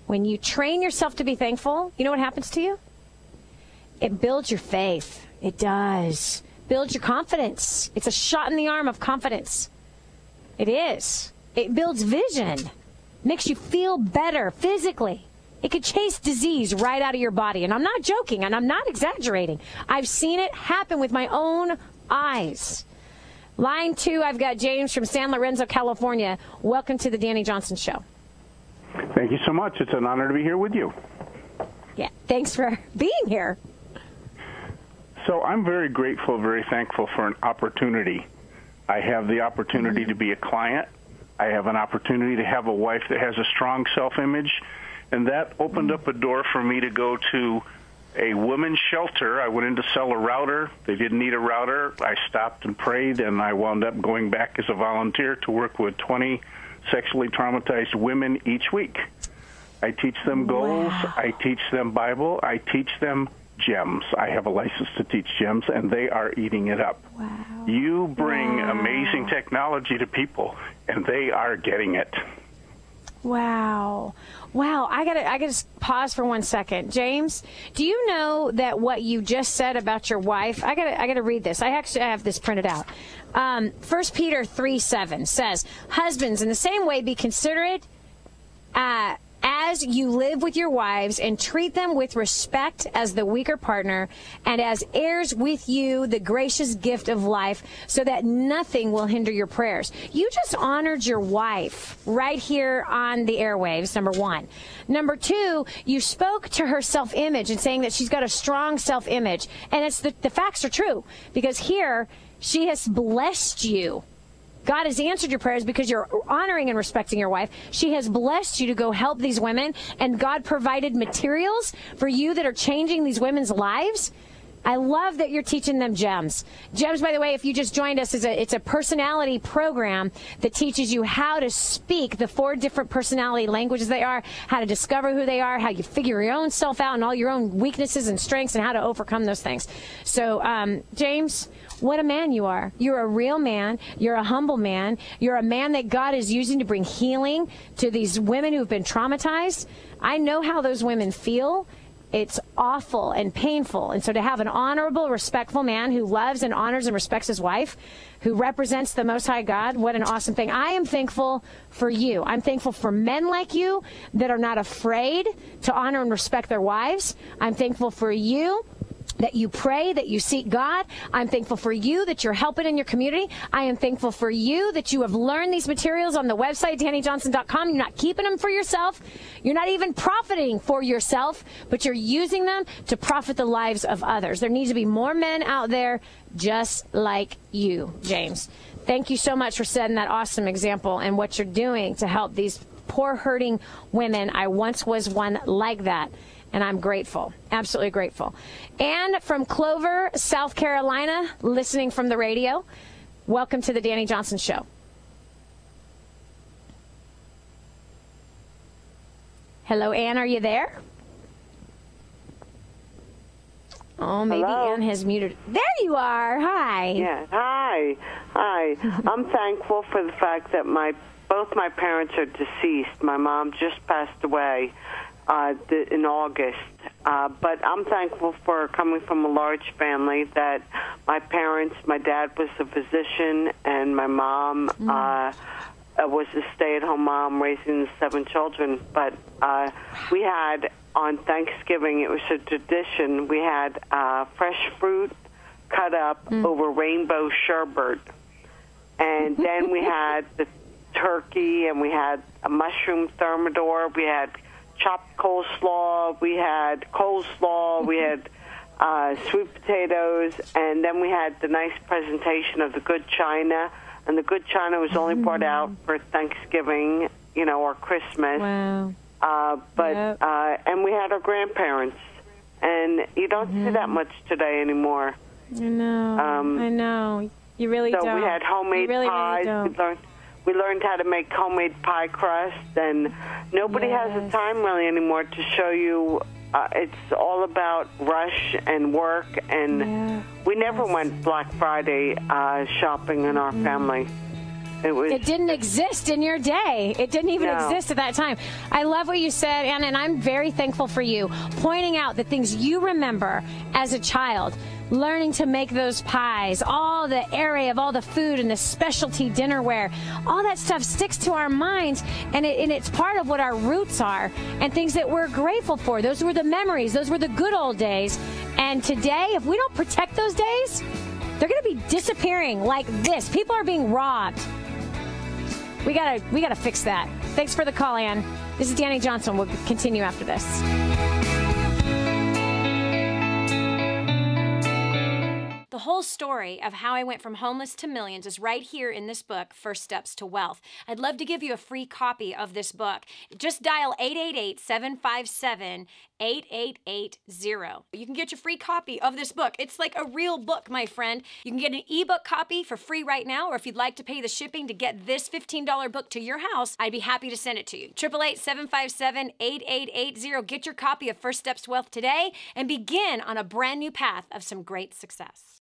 When you train yourself to be thankful, you know what happens to you? It builds your faith. It does. Builds your confidence. It's a shot in the arm of confidence. It is. It builds vision. Makes you feel better physically. It could chase disease right out of your body. And I'm not joking, and I'm not exaggerating. I've seen it happen with my own eyes. Line 2, I've got James from San Lorenzo, California. Welcome to the Dani Johnson Show. Thank you so much. It's an honor to be here with you. Yeah, thanks for being here. So I'm very grateful, very thankful for an opportunity. I have the opportunity to be a client. I have an opportunity to have a wife that has a strong self-image. And that opened up a door for me to go to a women's shelter. I went in to sell a router. They didn't need a router. I stopped and prayed, and I wound up going back as a volunteer to work with 20 sexually traumatized women each week. I teach them goals. Wow. I teach them Bible. I teach them Gems. I have a license to teach Gems, and they are eating it up. Wow. You bring amazing technology to people, and they are getting it. Wow. Wow. I gotta pause for 1 second. James, do you know that what you just said about your wife, I gotta read this. I have this printed out. 1 Peter 3:7 says, husbands, in the same way, be considerate, as you live with your wives, and treat them with respect as the weaker partner and as heirs with you the gracious gift of life, so that nothing will hinder your prayers. You just honored your wife right here on the airwaves, number one. Number two, you spoke to her self-image and saying that she's got a strong self-image. And it's the facts are true, because here she has blessed you God has answered your prayers because you're honoring and respecting your wife. She has blessed you to go help these women, and God provided materials for you that are changing these women's lives. I love that you're teaching them Gems. Gems, by the way, if you just joined us, it's a personality program that teaches you how to speak the four different personality languages they are, how to discover who they are, how you figure your own self out and all your own weaknesses and strengths and how to overcome those things. So, James, what a man you are. You're a real man. You're a humble man. You're a man that God is using to bring healing to these women who've been traumatized. I know how those women feel. It's awful and painful. And so to have an honorable, respectful man who loves and honors and respects his wife, who represents the Most High God, what an awesome thing. I am thankful for you. I'm thankful for men like you that are not afraid to honor and respect their wives. I'm thankful for you that you pray, that you seek God. I'm thankful for you that you're helping in your community. I am thankful for you that you have learned these materials on the website, DaniJohnson.com. You're not keeping them for yourself. You're not even profiting for yourself, but you're using them to profit the lives of others. There needs to be more men out there just like you, James. Thank you so much for setting that awesome example and what you're doing to help these poor, hurting women. I once was one like that. And I'm grateful, absolutely grateful. And from Clover, South Carolina, listening from the radio, welcome to the Dani Johnson Show. Hello, Ann, are you there? Oh, maybe hello? Ann has muted. There you are, hi. Yeah, hi, hi. I'm thankful for the fact that both my parents are deceased. My mom just passed away in August, but I'm thankful for coming from a large family that my parents, my dad was a physician, and my mom was a stay-at-home mom raising 7 children. But we had, on Thanksgiving, it was a tradition, we had fresh fruit cut up over rainbow sherbet. And then we had the turkey, and we had a mushroom thermidor, we had chopped coleslaw, we had we had sweet potatoes, and then we had the nice presentation of the good china, and the good china was only brought out for Thanksgiving, you know, or Christmas. Wow. And we had our grandparents, and you don't see that much today anymore. I know, I know. You really so don't. So we had homemade pies. We learned how to make homemade pie crust, and nobody has the time really anymore to show you. It's all about rush and work, and we never went Black Friday shopping in our family. It didn't exist in your day. It didn't even exist at that time. I love what you said, Anna, and I'm very thankful for you, pointing out the things you remember as a child, learning to make those pies, all the array of all the food and the specialty dinnerware. All that stuff sticks to our minds, and it's part of what our roots are and things that we're grateful for. Those were the memories. Those were the good old days. And today, if we don't protect those days, they're going to be disappearing like this. People are being robbed. We gotta fix that. Thanks for the call, Ann. This is Dani Johnson. We'll continue after this. The whole story of how I went from homeless to millions is right here in this book, First Steps to Wealth. I'd love to give you a free copy of this book. Just dial 888-757-8880. You can get your free copy of this book. It's like a real book, my friend. You can get an ebook copy for free right now, or if you'd like to pay the shipping to get this $15 book to your house, I'd be happy to send it to you. 888-757-8880. Get your copy of First Steps to Wealth today and begin on a brand new path of some great success.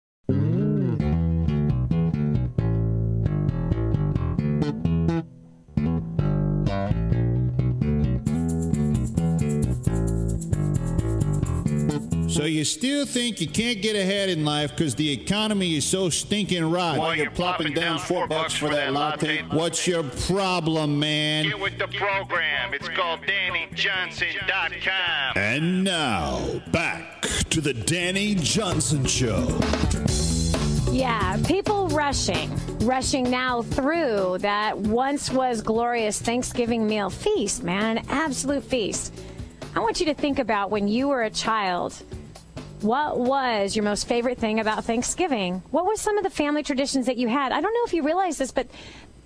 So you still think you can't get ahead in life because the economy is so stinking rotten? While you're plopping down $4 for that latte. What's your problem, man? Get with the program. It's called DaniJohnson.com. And now, back to the Dani Johnson Show. Yeah, people rushing now through that once was glorious Thanksgiving meal feast, man, an absolute feast. I want you to think about when you were a child What was your most favorite thing about Thanksgiving? What were some of the family traditions that you had? I don't know if you realize this, but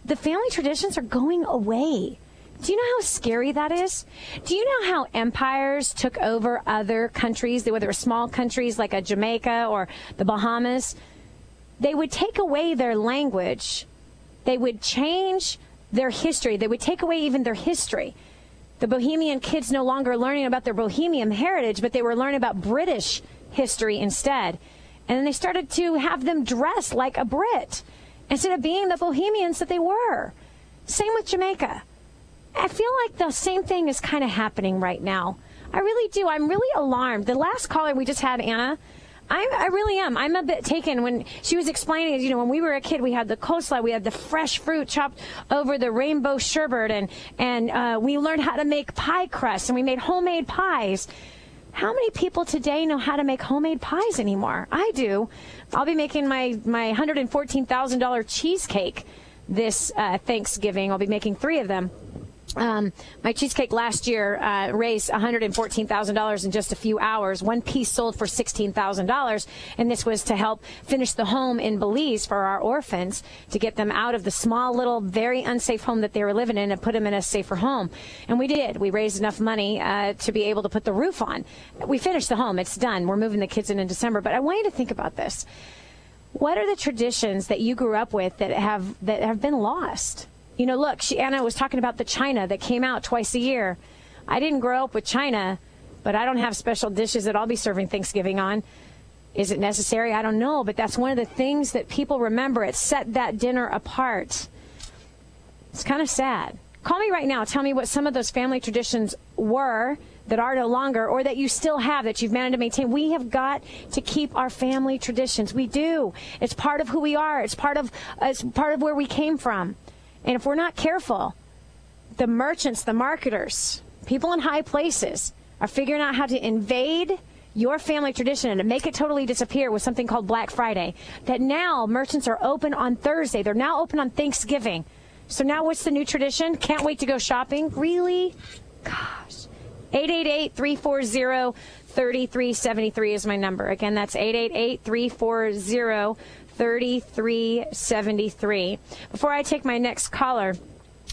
the family traditions are going away. Do you know how scary that is? Do you know how empires took over other countries, whether it was small countries like a Jamaica or the Bahamas? They would take away their language. They would change their history. They would take away even their history. The Bohemian kids no longer learning about their Bohemian heritage, but they were learning about British history instead. And then they started to have them dress like a Brit instead of being the Bohemians that they were. Same with Jamaica. I feel like the same thing is kind of happening right now. I really do. I'm really alarmed. The last caller we just had, Anna, I really am. I'm a bit taken when she was explaining, you know, when we were a kid, we had the coleslaw, we had the fresh fruit chopped over the rainbow sherbet, and we learned how to make pie crusts, and we made homemade pies. How many people today know how to make homemade pies anymore? I do. I'll be making my $114,000 cheesecake this Thanksgiving. I'll be making 3 of them. My cheesecake last year raised $114,000 in just a few hours. One piece sold for $16,000, and this was to help finish the home in Belize for our orphans, to get them out of the small little very unsafe home that they were living in and put them in a safer home. And we did. We raised enough money to be able to put the roof on. We finished the home. It's done. We're moving the kids in December. But I want you to think about this. What are the traditions that you grew up with that have been lost? You know, look, Anna was talking about the china that came out twice a year. I didn't grow up with china, but I don't have special dishes that I'll be serving Thanksgiving on. Is it necessary? I don't know, but that's one of the things that people remember. It set that dinner apart. It's kind of sad. Call me right now. Tell me what some of those family traditions were that are no longer, or that you still have, that you've managed to maintain. We have got to keep our family traditions. We do. It's part of who we are. It's part of where we came from. And if we're not careful, the merchants, the marketers, people in high places are figuring out how to invade your family tradition and to make it totally disappear with something called Black Friday. That now merchants are open on Thursday. They're now open on Thanksgiving. So now what's the new tradition? Can't wait to go shopping? Really? Gosh. 888-340-3373 is my number. Again, that's 888-340-3373. Before I take my next caller,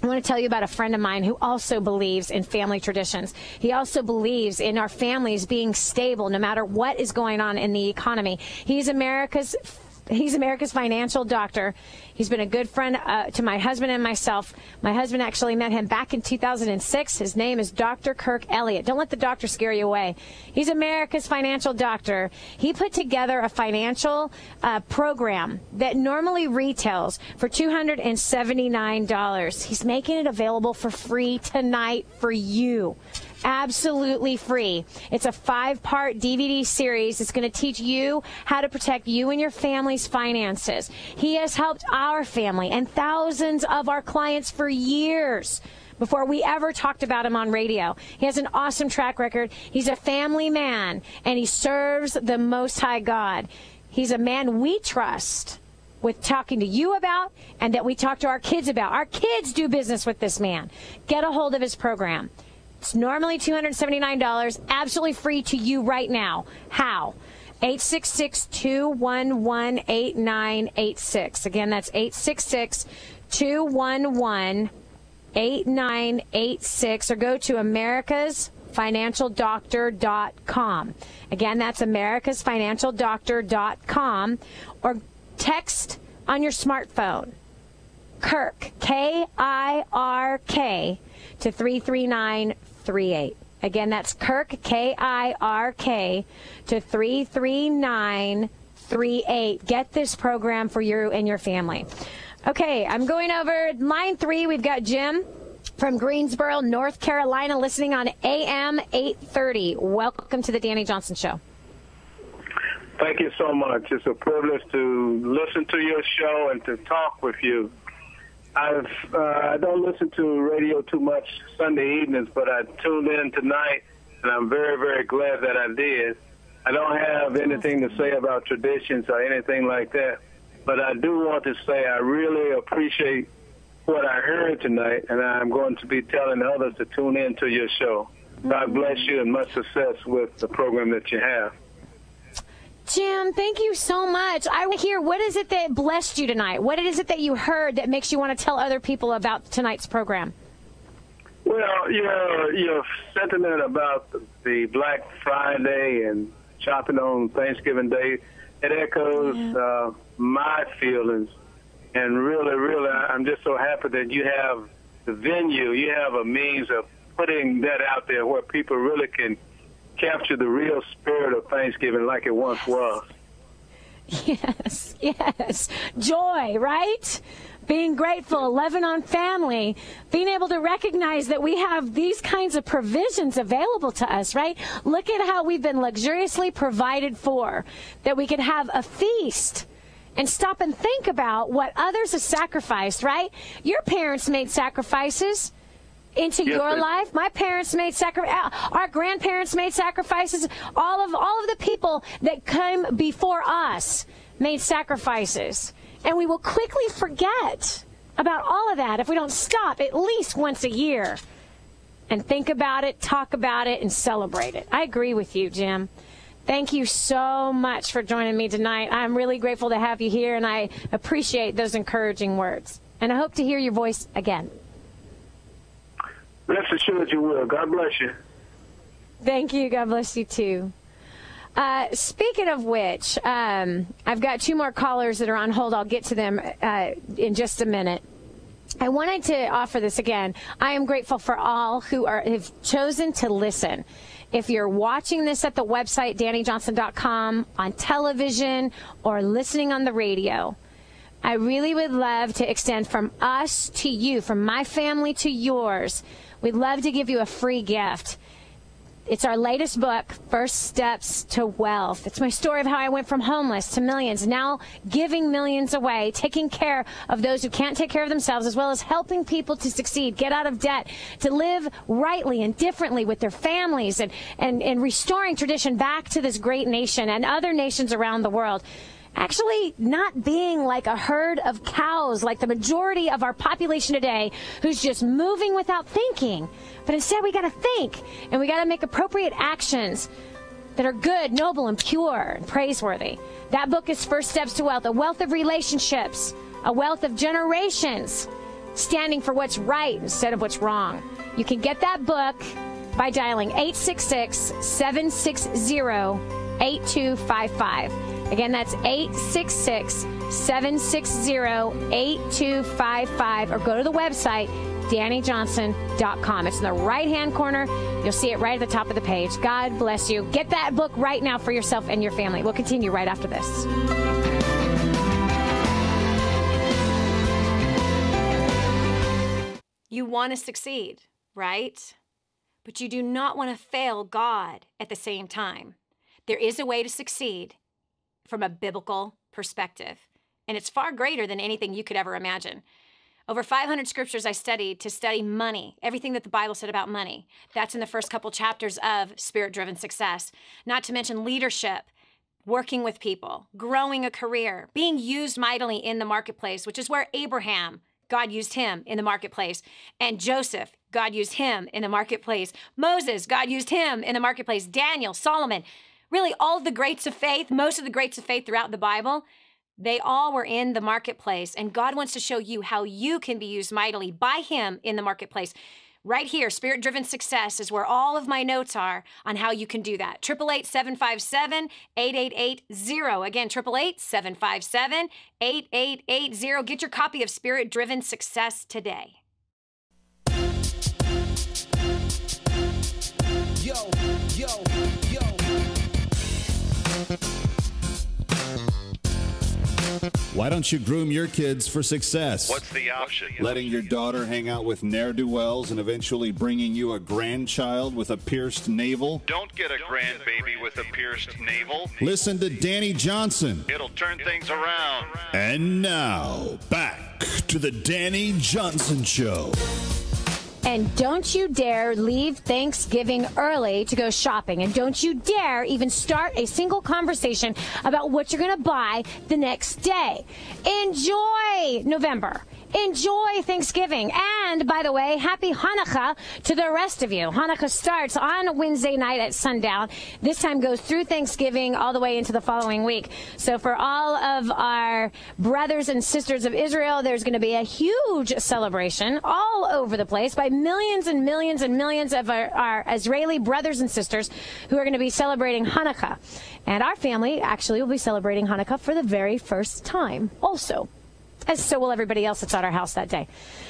I want to tell you about a friend of mine who also believes in family traditions. He also believes in our families being stable no matter what is going on in the economy. He's America's financial doctor. He's been a good friend to my husband and myself. My husband actually met him back in 2006. His name is Dr. Kirk Elliott. Don't let the doctor scare you away. He's America's financial doctor. He put together a financial program that normally retails for $279. He's making it available for free tonight for you. Absolutely free. It's a 5-part DVD series. It's going to teach you how to protect you and your family's finances. He has helped our family and thousands of our clients for years before we ever talked about him on radio. He has an awesome track record. He's a family man, and he serves the Most High God. He's a man we trust with talking to you about, and that we talk to our kids about. Our kids do business with this man. Get a hold of his program. It's normally $279, absolutely free to you right now. How? 866-211-8986. Again, that's 866-211-8986. Or go to americasfinancialdoctor.com. Again, that's americasfinancialdoctor.com. Or text on your smartphone, Kirk, K-I-R-K, to 33938. Again, that's Kirk, K-I-R-K, to 33938. Get this program for you and your family. Okay, I'm going over line 3. We've got Jim from Greensboro, North Carolina, listening on AM 830. Welcome to the Dani Johnson Show. Thank you so much. It's a privilege to listen to your show and to talk with you. I don't listen to radio too much Sunday evenings, but I tuned in tonight, and I'm very, very glad that I did. I don't have anything to say about traditions or anything like that, but I do want to say I really appreciate what I heard tonight, and I'm going to be telling others to tune in to your show. God bless you, and much success with the program that you have. Jan, thank you so much. I want to hear, what is it that blessed you tonight? What is it that you heard that makes you want to tell other people about tonight's program? Well, your sentiment about the Black Friday and shopping on Thanksgiving Day, it echoes my feelings. And really, really, I'm just so happy that you have the venue. You have a means of putting that out there where people really can capture the real spirit of Thanksgiving like it once was. Yes, yes. Joy, right? Being grateful, loving on family, being able to recognize that we have these kinds of provisions available to us, right? Look at how we've been luxuriously provided for, that we could have a feast and stop and think about what others have sacrificed, right? Your parents made sacrifices into your life. My parents made sacrifices. Our grandparents made sacrifices. All of the people that came before us made sacrifices. And we will quickly forget about all of that if we don't stop at least once a year and think about it, talk about it, and celebrate it. I agree with you, Jim. Thank you so much for joining me tonight. I'm really grateful to have you here, and I appreciate those encouraging words. And I hope to hear your voice again. Rest assured you will. God bless you. Thank you. God bless you, too. Speaking of which, I've got two more callers that are on hold. I'll get to them in just a minute. I wanted to offer this again. I am grateful for all who have chosen to listen. If you're watching this at the website, DaniJohnson.com, on television, or listening on the radio, I really would love to extend from us to you, from my family to yours. We'd love to give you a free gift. It's our latest book, First Steps to Wealth. It's my story of how I went from homeless to millions, now giving millions away, taking care of those who can't take care of themselves, as well as helping people to succeed, get out of debt, to live rightly and differently with their families, and restoring tradition back to this great nation and other nations around the world. Actually not being like a herd of cows, like the majority of our population today, who's just moving without thinking. But instead, we got to think, and we got to make appropriate actions that are good, noble, and pure, and praiseworthy. That book is First Steps to Wealth, a wealth of relationships, a wealth of generations, standing for what's right instead of what's wrong. You can get that book by dialing 866-760-8255. Again, that's 866-760-8255, or go to the website, DaniJohnson.com. It's in the right-hand corner. You'll see it right at the top of the page. God bless you. Get that book right now for yourself and your family. We'll continue right after this. You want to succeed, right? But you do not want to fail God at the same time. There is a way to succeed from a biblical perspective, and it's far greater than anything you could ever imagine. Over 500 scriptures I studied to study money, everything that the Bible said about money. That's in the first couple chapters of Spirit Driven Success, not to mention leadership, working with people, growing a career, being used mightily in the marketplace, which is where Abraham, God used him in the marketplace, and Joseph, God used him in the marketplace, Moses, God used him in the marketplace, Daniel, Solomon. Really, all of the greats of faith, most of the greats of faith throughout the Bible, they all were in the marketplace. And God wants to show you how you can be used mightily by Him in the marketplace. Right here, Spirit Driven Success is where all of my notes are on how you can do that. 888-757-8880. Again, 888-757-8880. Get your copy of Spirit Driven Success today. Yo, yo, yo. Why don't you groom your kids for success? What's the option? Letting your daughter hang out with ne'er-do-wells and eventually bringing you a grandchild with a pierced navel? Don't get a grandbaby with a pierced navel. Listen to Dani Johnson. It'll turn things around. And now, back to the Dani Johnson Show. And don't you dare leave Thanksgiving early to go shopping. And don't you dare even start a single conversation about what you're going to buy the next day. Enjoy November. Enjoy Thanksgiving. And, by the way, happy Hanukkah to the rest of you. Hanukkah starts on Wednesday night at sundown. This time goes through Thanksgiving all the way into the following week. So for all of our brothers and sisters of Israel, there's going to be a huge celebration all over the place by millions and millions and millions of our Israeli brothers and sisters who are going to be celebrating Hanukkah. And our family actually will be celebrating Hanukkah for the very first time also. As so will everybody else that's at our house that day.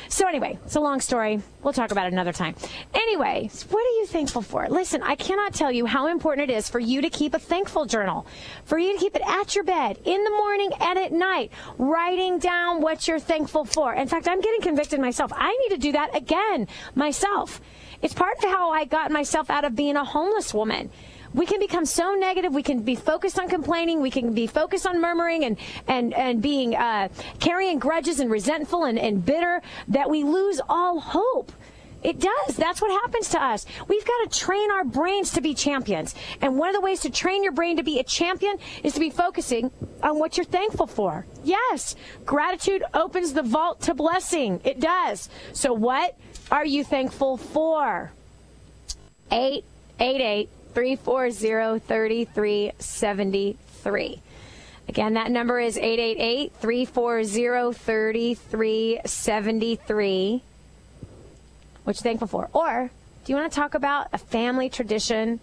So anyway, it's a long story. We'll talk about it another time. Anyway, what are you thankful for? Listen, I cannot tell you how important it is for you to keep a thankful journal, for you to keep it at your bed, in the morning and at night, writing down what you're thankful for. In fact, I'm getting convicted myself. I need to do that again myself. It's part of how I got myself out of being a homeless woman. We can become so negative. We can be focused on complaining. We can be focused on murmuring and being carrying grudges and resentful and bitter that we lose all hope. It does. That's what happens to us. We've got to train our brains to be champions. And one of the ways to train your brain to be a champion is to be focusing on what you're thankful for. Yes, gratitude opens the vault to blessing. It does. So what are you thankful for? 888-340-3373. Again, that number is 888-340-3373. What you thankful for? Or do you want to talk about a family tradition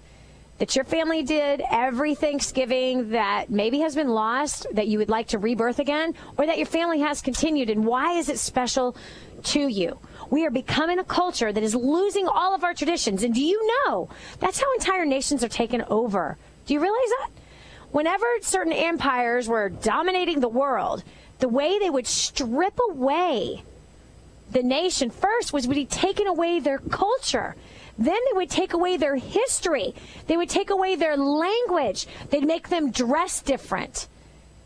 that your family did every Thanksgiving that maybe has been lost, that you would like to rebirth again, or that your family has continued, and why is it special to you? We are becoming a culture that is losing all of our traditions. And do you know that's how entire nations are taken over? Do you realize that? Whenever certain empires were dominating the world, the way they would strip away the nation first was would be taking away their culture. Then they would take away their history. They would take away their language. They'd make them dress different.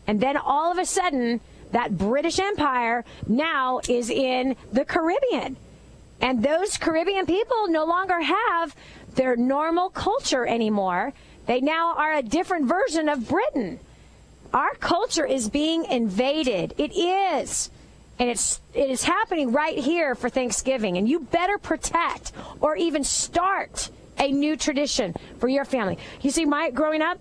And then all of a sudden, that British Empire now is in the Caribbean. And those Caribbean people no longer have their normal culture anymore. They now are a different version of Britain. Our culture is being invaded. It is. And it is happening right here for Thanksgiving. And you better protect or even start a new tradition for your family. You see, growing up,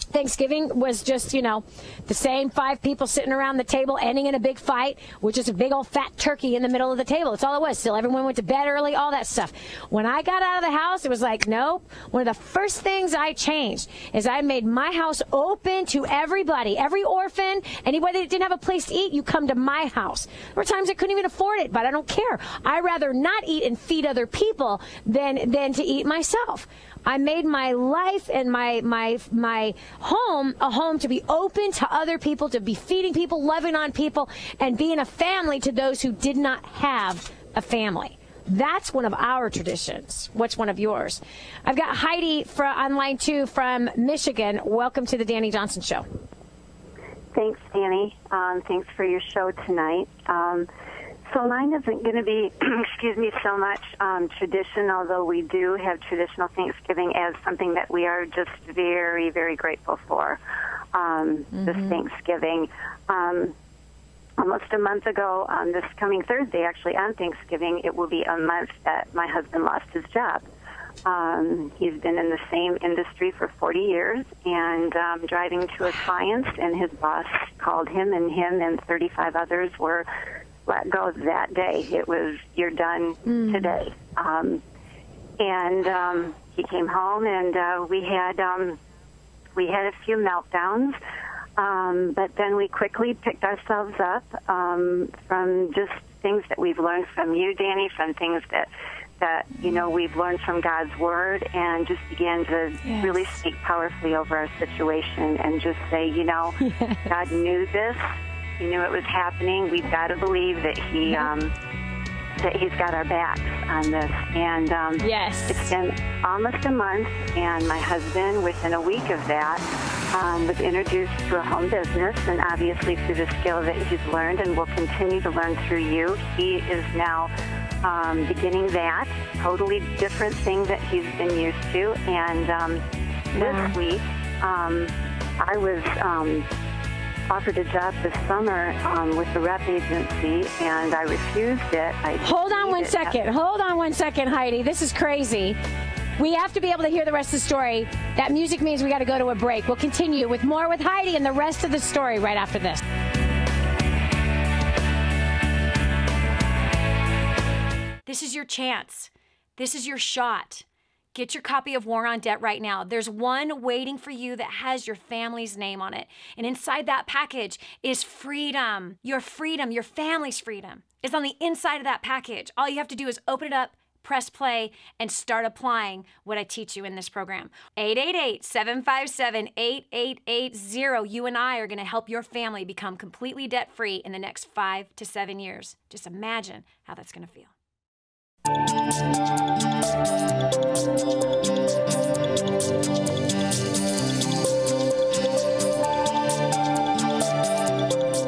Thanksgiving was just, the same five people sitting around the table ending in a big fight with just a big old fat turkey in the middle of the table. That's all it was. Still, everyone went to bed early, all that stuff. When I got out of the house, it was like, nope. One of the first things I changed is I made my house open to everybody. Every orphan, anybody that didn't have a place to eat, you come to my house. There were times I couldn't even afford it, but I don't care. I'd rather not eat and feed other people than to eat myself. I made my life and my home a home to be open to other people, to be feeding people, loving on people, and being a family to those who did not have a family. That's one of our traditions. What's one of yours? I've got Heidi on line two from Michigan. Welcome to the Dani Johnson Show. Thanks, Dani. Thanks for your show tonight. So mine isn't going to be, so much tradition, although we do have traditional Thanksgiving as something that we are just very, very grateful for this Thanksgiving. Almost a month ago, this coming Thursday, actually on Thanksgiving, it will be a month that my husband lost his job. He's been in the same industry for 40 years, and driving to his clients, and his boss called him and 35 others were let go that day. It was, you're done today. And he came home, and we had a few meltdowns, but then we quickly picked ourselves up from just things that we've learned from you, Dani, from things that we've learned from God's Word, and just began to really speak powerfully over our situation and just say, God knew this. He knew it was happening. We've got to believe that he's got our backs on this. And it's been almost a month, and my husband, within a week of that, was introduced to a home business, and obviously through the skill that he's learned and will continue to learn through you, he is now beginning that totally different thing that he's been used to. And this week, I was offered a job this summer with the rep agency, and I refused it. Hold on one second, Heidi. This is crazy. We have to be able to hear the rest of the story. That music means we got to go to a break. We'll continue with more with Heidi and the rest of the story right after this. This is your chance. This is your shot. Get your copy of War on Debt right now. There's one waiting for you that has your family's name on it. And inside that package is freedom. Your freedom, your family's freedom is on the inside of that package. All you have to do is open it up, press play, and start applying what I teach you in this program. 888-757-8880. You and I are gonna help your family become completely debt-free in the next 5 to 7 years. Just imagine how that's gonna feel.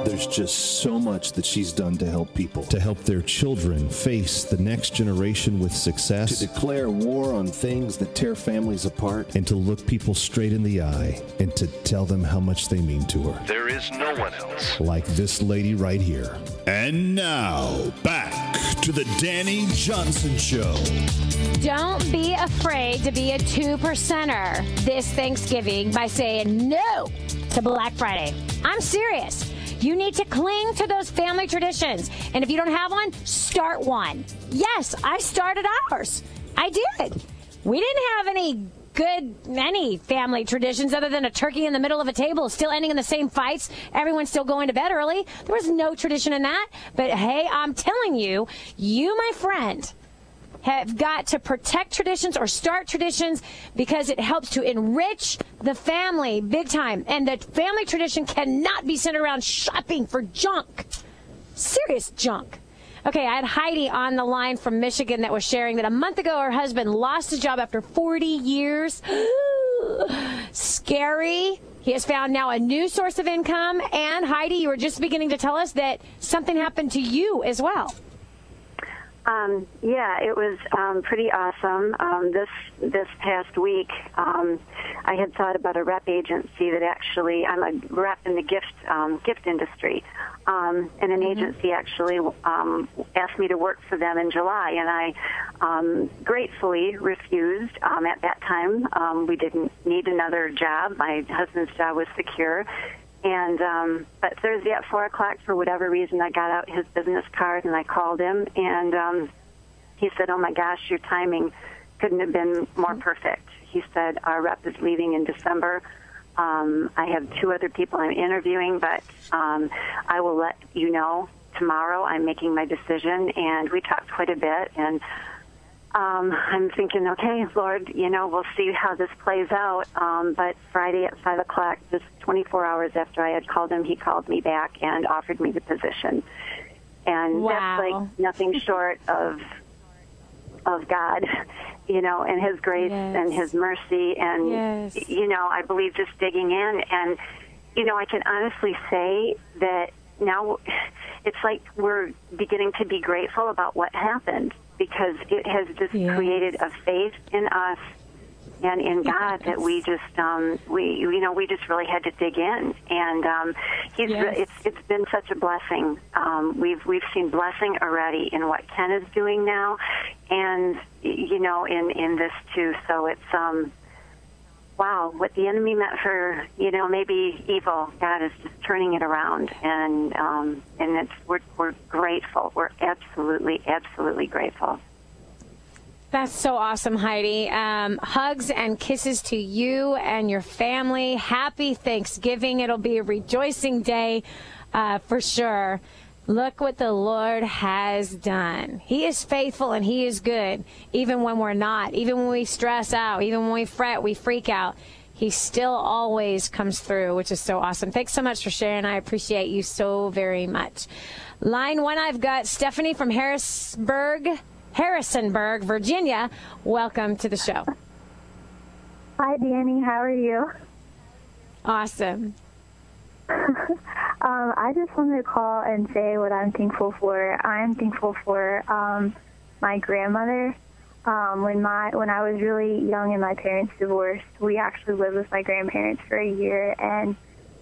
There's just so much that she's done to help people, to help their children face the next generation with success, to declare war on things that tear families apart, and to look people straight in the eye and to tell them how much they mean to her. There is no one else like this lady right here. And now, back to the Dani Johnson Show. Don't be afraid to be a 2%er this Thanksgiving by saying no to Black Friday. I'm serious. You need to cling to those family traditions. And if you don't have one, start one. Yes, I started ours. I did. We didn't have any good many family traditions other than a turkey in the middle of a table still ending in the same fights. Everyone's still going to bed early. There was no tradition in that. But hey, I'm telling you, you, my friend, have got to protect traditions or start traditions because it helps to enrich the family big time. And the family tradition cannot be centered around shopping for junk, serious junk. Okay, I had Heidi on the line from Michigan that was sharing that a month ago her husband lost his job after 40 years. Scary. He has found now a new source of income. And Heidi, you were just beginning to tell us that something happened to you as well. Yeah, it was pretty awesome. This past week, I had thought about a rep agency that actually, I'm a rep in the gift industry, and an agency actually asked me to work for them in July, and I gratefully refused. At that time, we didn't need another job. My husband's job was secure. And, but Thursday at 4 o'clock, for whatever reason, I got out his business card and I called him. And he said, "Oh, my gosh, your timing couldn't have been more perfect." He said, "Our rep is leaving in December. I have 2 other people I'm interviewing, but I will let you know tomorrow. I'm making my decision." And we talked quite a bit. And I'm thinking, okay, Lord, you know, we'll see how this plays out. But Friday at 5 o'clock, just 24 hours after I had called him, he called me back and offered me the position. And wow. That's like nothing short of God, you know, and His grace and His mercy. And, you know, I believe just digging in. And, you know, I can honestly say that now it's like we're beginning to be grateful about what happened, because it has just created a faith in us and in God that we just we just really had to dig in. And he's it's been such a blessing. We've seen blessing already in what Ken is doing now, and you know, in this too. So it's wow, what the enemy meant for, you know, maybe evil, God is just turning it around. And we're grateful. We're absolutely, absolutely grateful. That's so awesome, Heidi. Hugs and kisses to you and your family. Happy Thanksgiving. It'll be a rejoicing day for sure. Look what the Lord has done. He is faithful and He is good, even when we're not, even when we stress out, even when we fret, we freak out. He still always comes through, which is so awesome. Thanks so much for sharing. I appreciate you so very much. Line 1, I've got Stephanie from Harrisonburg, Virginia. Welcome to the show. Hi, Dani. How are you? Awesome. I just wanted to call and say what I'm thankful for. I'm thankful for my grandmother. When I was really young and my parents divorced, we actually lived with my grandparents for a year, and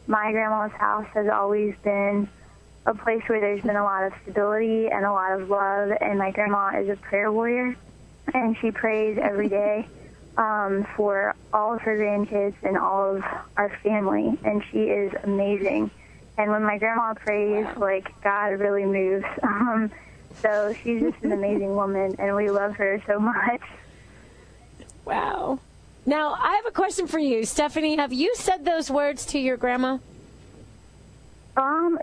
my grandma's house has always been a place where there's been a lot of stability and a lot of love, and my grandma is a prayer warrior, and she prays every day for all of her grandkids and all of our family, and she is amazing. And when my grandma prays, like, God really moves. So she's just an amazing woman, and we love her so much. Wow. Now, I have a question for you, Stephanie. Have you said those words to your grandma?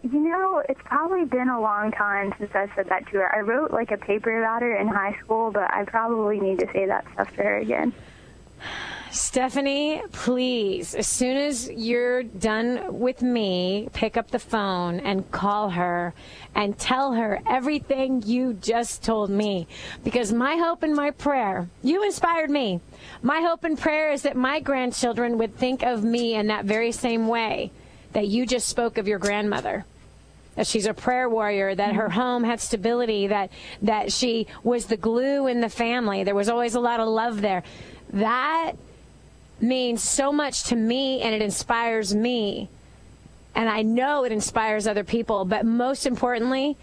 You know, it's probably been a long time since I said that to her. I wrote, like, a paper about her in high school, but I probably need to say that stuff to her again. Stephanie, please, as soon as you're done with me, pick up the phone and call her and tell her everything you just told me. Because my hope and my prayer, you inspired me. My hope and prayer is that my grandchildren would think of me in that very same way that you just spoke of your grandmother. That she's a prayer warrior, that her home had stability, that she was the glue in the family. There was always a lot of love there. That means so much to me, and it inspires me. And I know it inspires other people. But most importantly,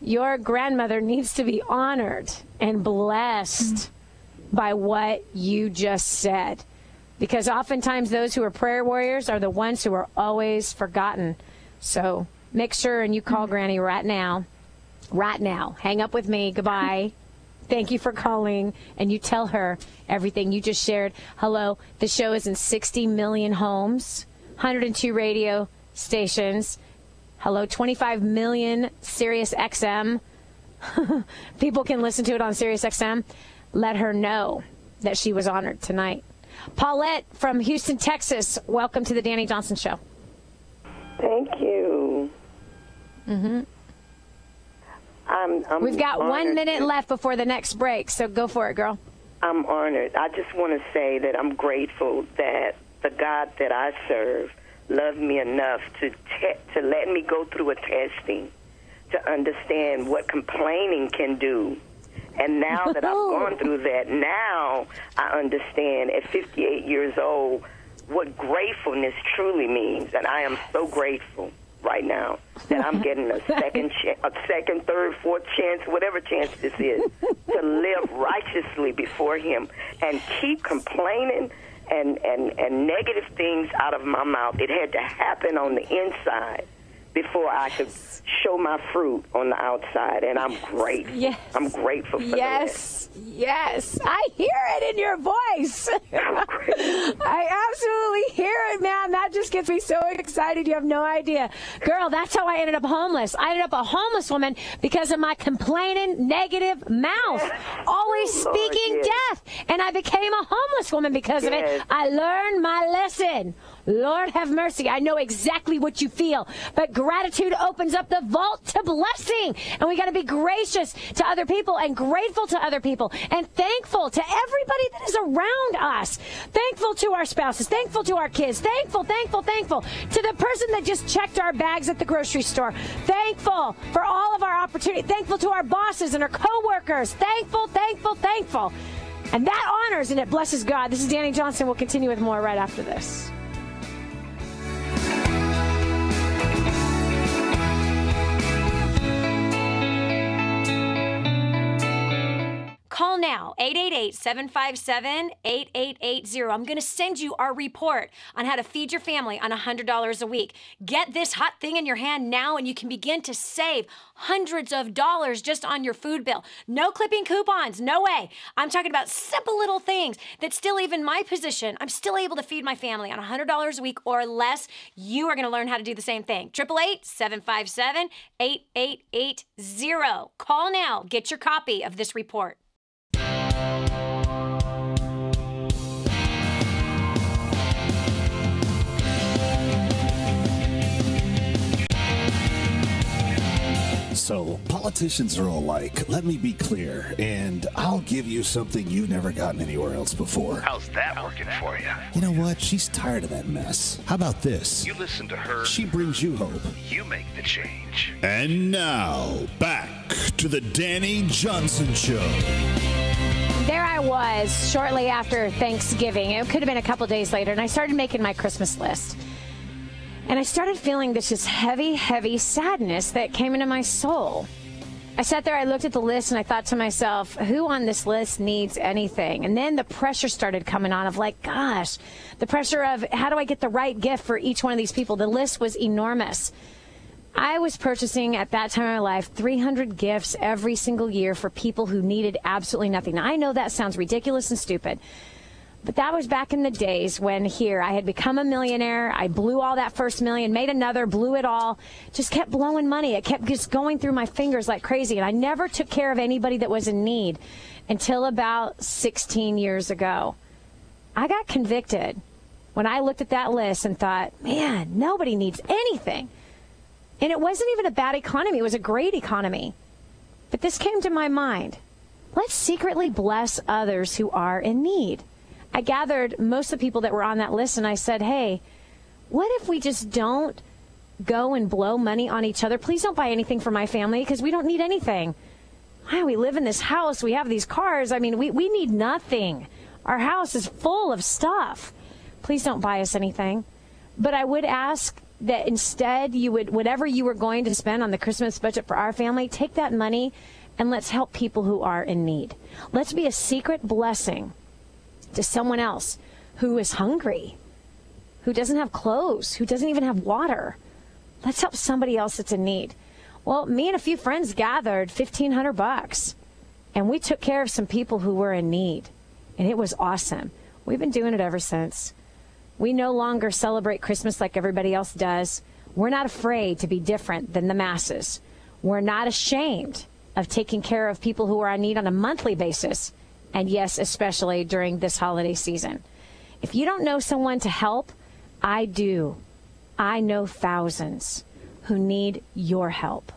your grandmother needs to be honored and blessed by what you just said. Because oftentimes those who are prayer warriors are the ones who are always forgotten. So make sure and you call Granny right now. Right now. Hang up with me. Goodbye. Thank you for calling, and you tell her everything you just shared. Hello, the show is in 60 million homes, 102 radio stations. Hello, 25 million Sirius XM. People can listen to it on Sirius XM. Let her know that she was honored tonight. Paulette from Houston, Texas, welcome to the Dani Johnson Show. Thank you. I'm We've got 1 minute left before the next break, so go for it, girl. I'm honored. I just want to say that I'm grateful that the God that I serve loved me enough to let me go through a testing to understand what complaining can do. And now that I've gone through that, now I understand at 58 years old what gratefulness truly means, and I am so grateful right now that I'm getting a second, third, fourth chance, whatever chance this is, to live righteously before him and keep complaining and negative things out of my mouth. It had to happen on the inside before I could show my fruit on the outside, and I'm grateful. Yes. I'm grateful for that. Yes, I hear it in your voice. I absolutely hear it, man. That just gets me so excited. You have no idea. Girl, that's how I ended up homeless. I ended up a homeless woman because of my complaining, negative mouth, always speaking death, and I became a homeless woman because of it. I learned my lesson. Lord have mercy. I know exactly what you feel, but gratitude opens up the vault to blessing, and we got to be gracious to other people and grateful to other people and thankful to everybody that is around us, thankful to our spouses, thankful to our kids, thankful to the person that just checked our bags at the grocery store, thankful for all of our opportunity, thankful to our bosses and our co-workers, thankful. And that honors and it blesses God. This is Dani Johnson. We'll continue with more right after this. Call now, 888-757-8880. I'm going to send you our report on how to feed your family on $100 a week. Get this hot thing in your hand now, and you can begin to save hundreds of dollars just on your food bill. No clipping coupons, no way. I'm talking about simple little things that still, even my position, I'm still able to feed my family on $100 a week or less. You are going to learn how to do the same thing. 888-757-8880. Call now. Get your copy of this report. So, politicians are all like, let me be clear, and I'll give you something you've never gotten anywhere else before. How's that working for you? You know what? She's tired of that mess. How about this? You listen to her. She brings you hope. You make the change. And now, back to the Dani Johnson Show. There I was shortly after Thanksgiving. It could have been a couple days later, and I started making my Christmas list. And I started feeling this just heavy, heavy sadness that came into my soul. I sat there, I looked at the list, and I thought to myself, who on this list needs anything? And then the pressure started coming on of like, gosh, the pressure of how do I get the right gift for each one of these people? The list was enormous. I was purchasing at that time in my life 300 gifts every single year for people who needed absolutely nothing. Now, I know that sounds ridiculous and stupid, but that was back in the days when here I had become a millionaire. I blew all that first million, made another, blew it all, just kept blowing money. It kept just going through my fingers like crazy. And I never took care of anybody that was in need until about 16 years ago. I got convicted when I looked at that list and thought, man, nobody needs anything. And it wasn't even a bad economy. It was a great economy. But this came to my mind. Let's secretly bless others who are in need. I gathered most of the people that were on that list, and I said, hey, what if we just don't go and blow money on each other? Please don't buy anything for my family because we don't need anything. Wow, we live in this house. We have these cars. I mean, we need nothing. Our house is full of stuff. Please don't buy us anything. But I would ask that instead you would, whatever you were going to spend on the Christmas budget for our family, take that money and let's help people who are in need. Let's be a secret blessing to someone else who is hungry, who doesn't have clothes, who doesn't even have water. Let's help somebody else that's in need. Well, me and a few friends gathered $1,500 and we took care of some people who were in need, and it was awesome. We've been doing it ever since. We no longer celebrate Christmas like everybody else does. We're not afraid to be different than the masses. We're not ashamed of taking care of people who are in need on a monthly basis. And yes, especially during this holiday season. If you don't know someone to help, I do. I know thousands who need your help.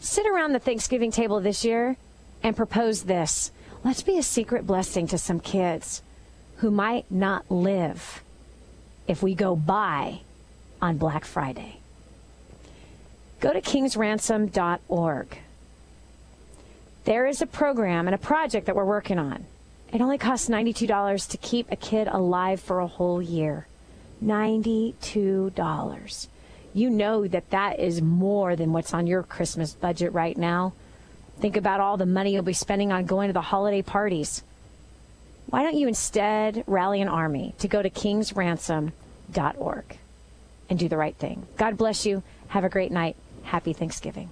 Sit around the Thanksgiving table this year and propose this. Let's be a secret blessing to some kids who might not live if we go buy on Black Friday. Go to kingsransom.org. There is a program and a project that we're working on. It only costs $92 to keep a kid alive for a whole year. $92. You know that that is more than what's on your Christmas budget right now. Think about all the money you'll be spending on going to the holiday parties. Why don't you instead rally an army to go to kingsransom.org and do the right thing? God bless you. Have a great night. Happy Thanksgiving.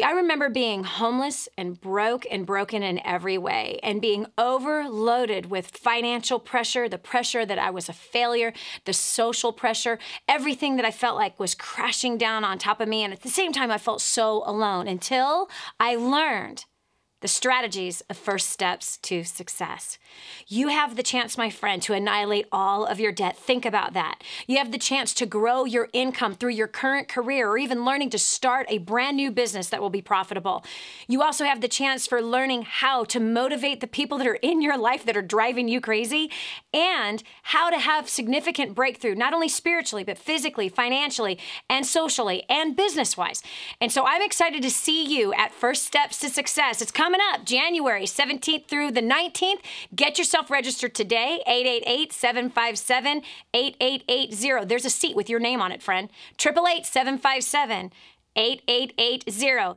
I remember being homeless and broke and broken in every way and being overloaded with financial pressure, the pressure that I was a failure, the social pressure, everything that I felt like was crashing down on top of me. And at the same time, I felt so alone until I learned the strategies of First Steps to Success. You have the chance, my friend, to annihilate all of your debt. Think about that. You have the chance to grow your income through your current career or even learning to start a brand new business that will be profitable. You also have the chance for learning how to motivate the people that are in your life that are driving you crazy and how to have significant breakthrough, not only spiritually, but physically, financially, and socially, and business-wise. And so I'm excited to see you at First Steps to Success. It's coming up January 17th through the 19th. Get yourself registered today, 888-757-8880. There's a seat with your name on it, friend. 888-757-8880.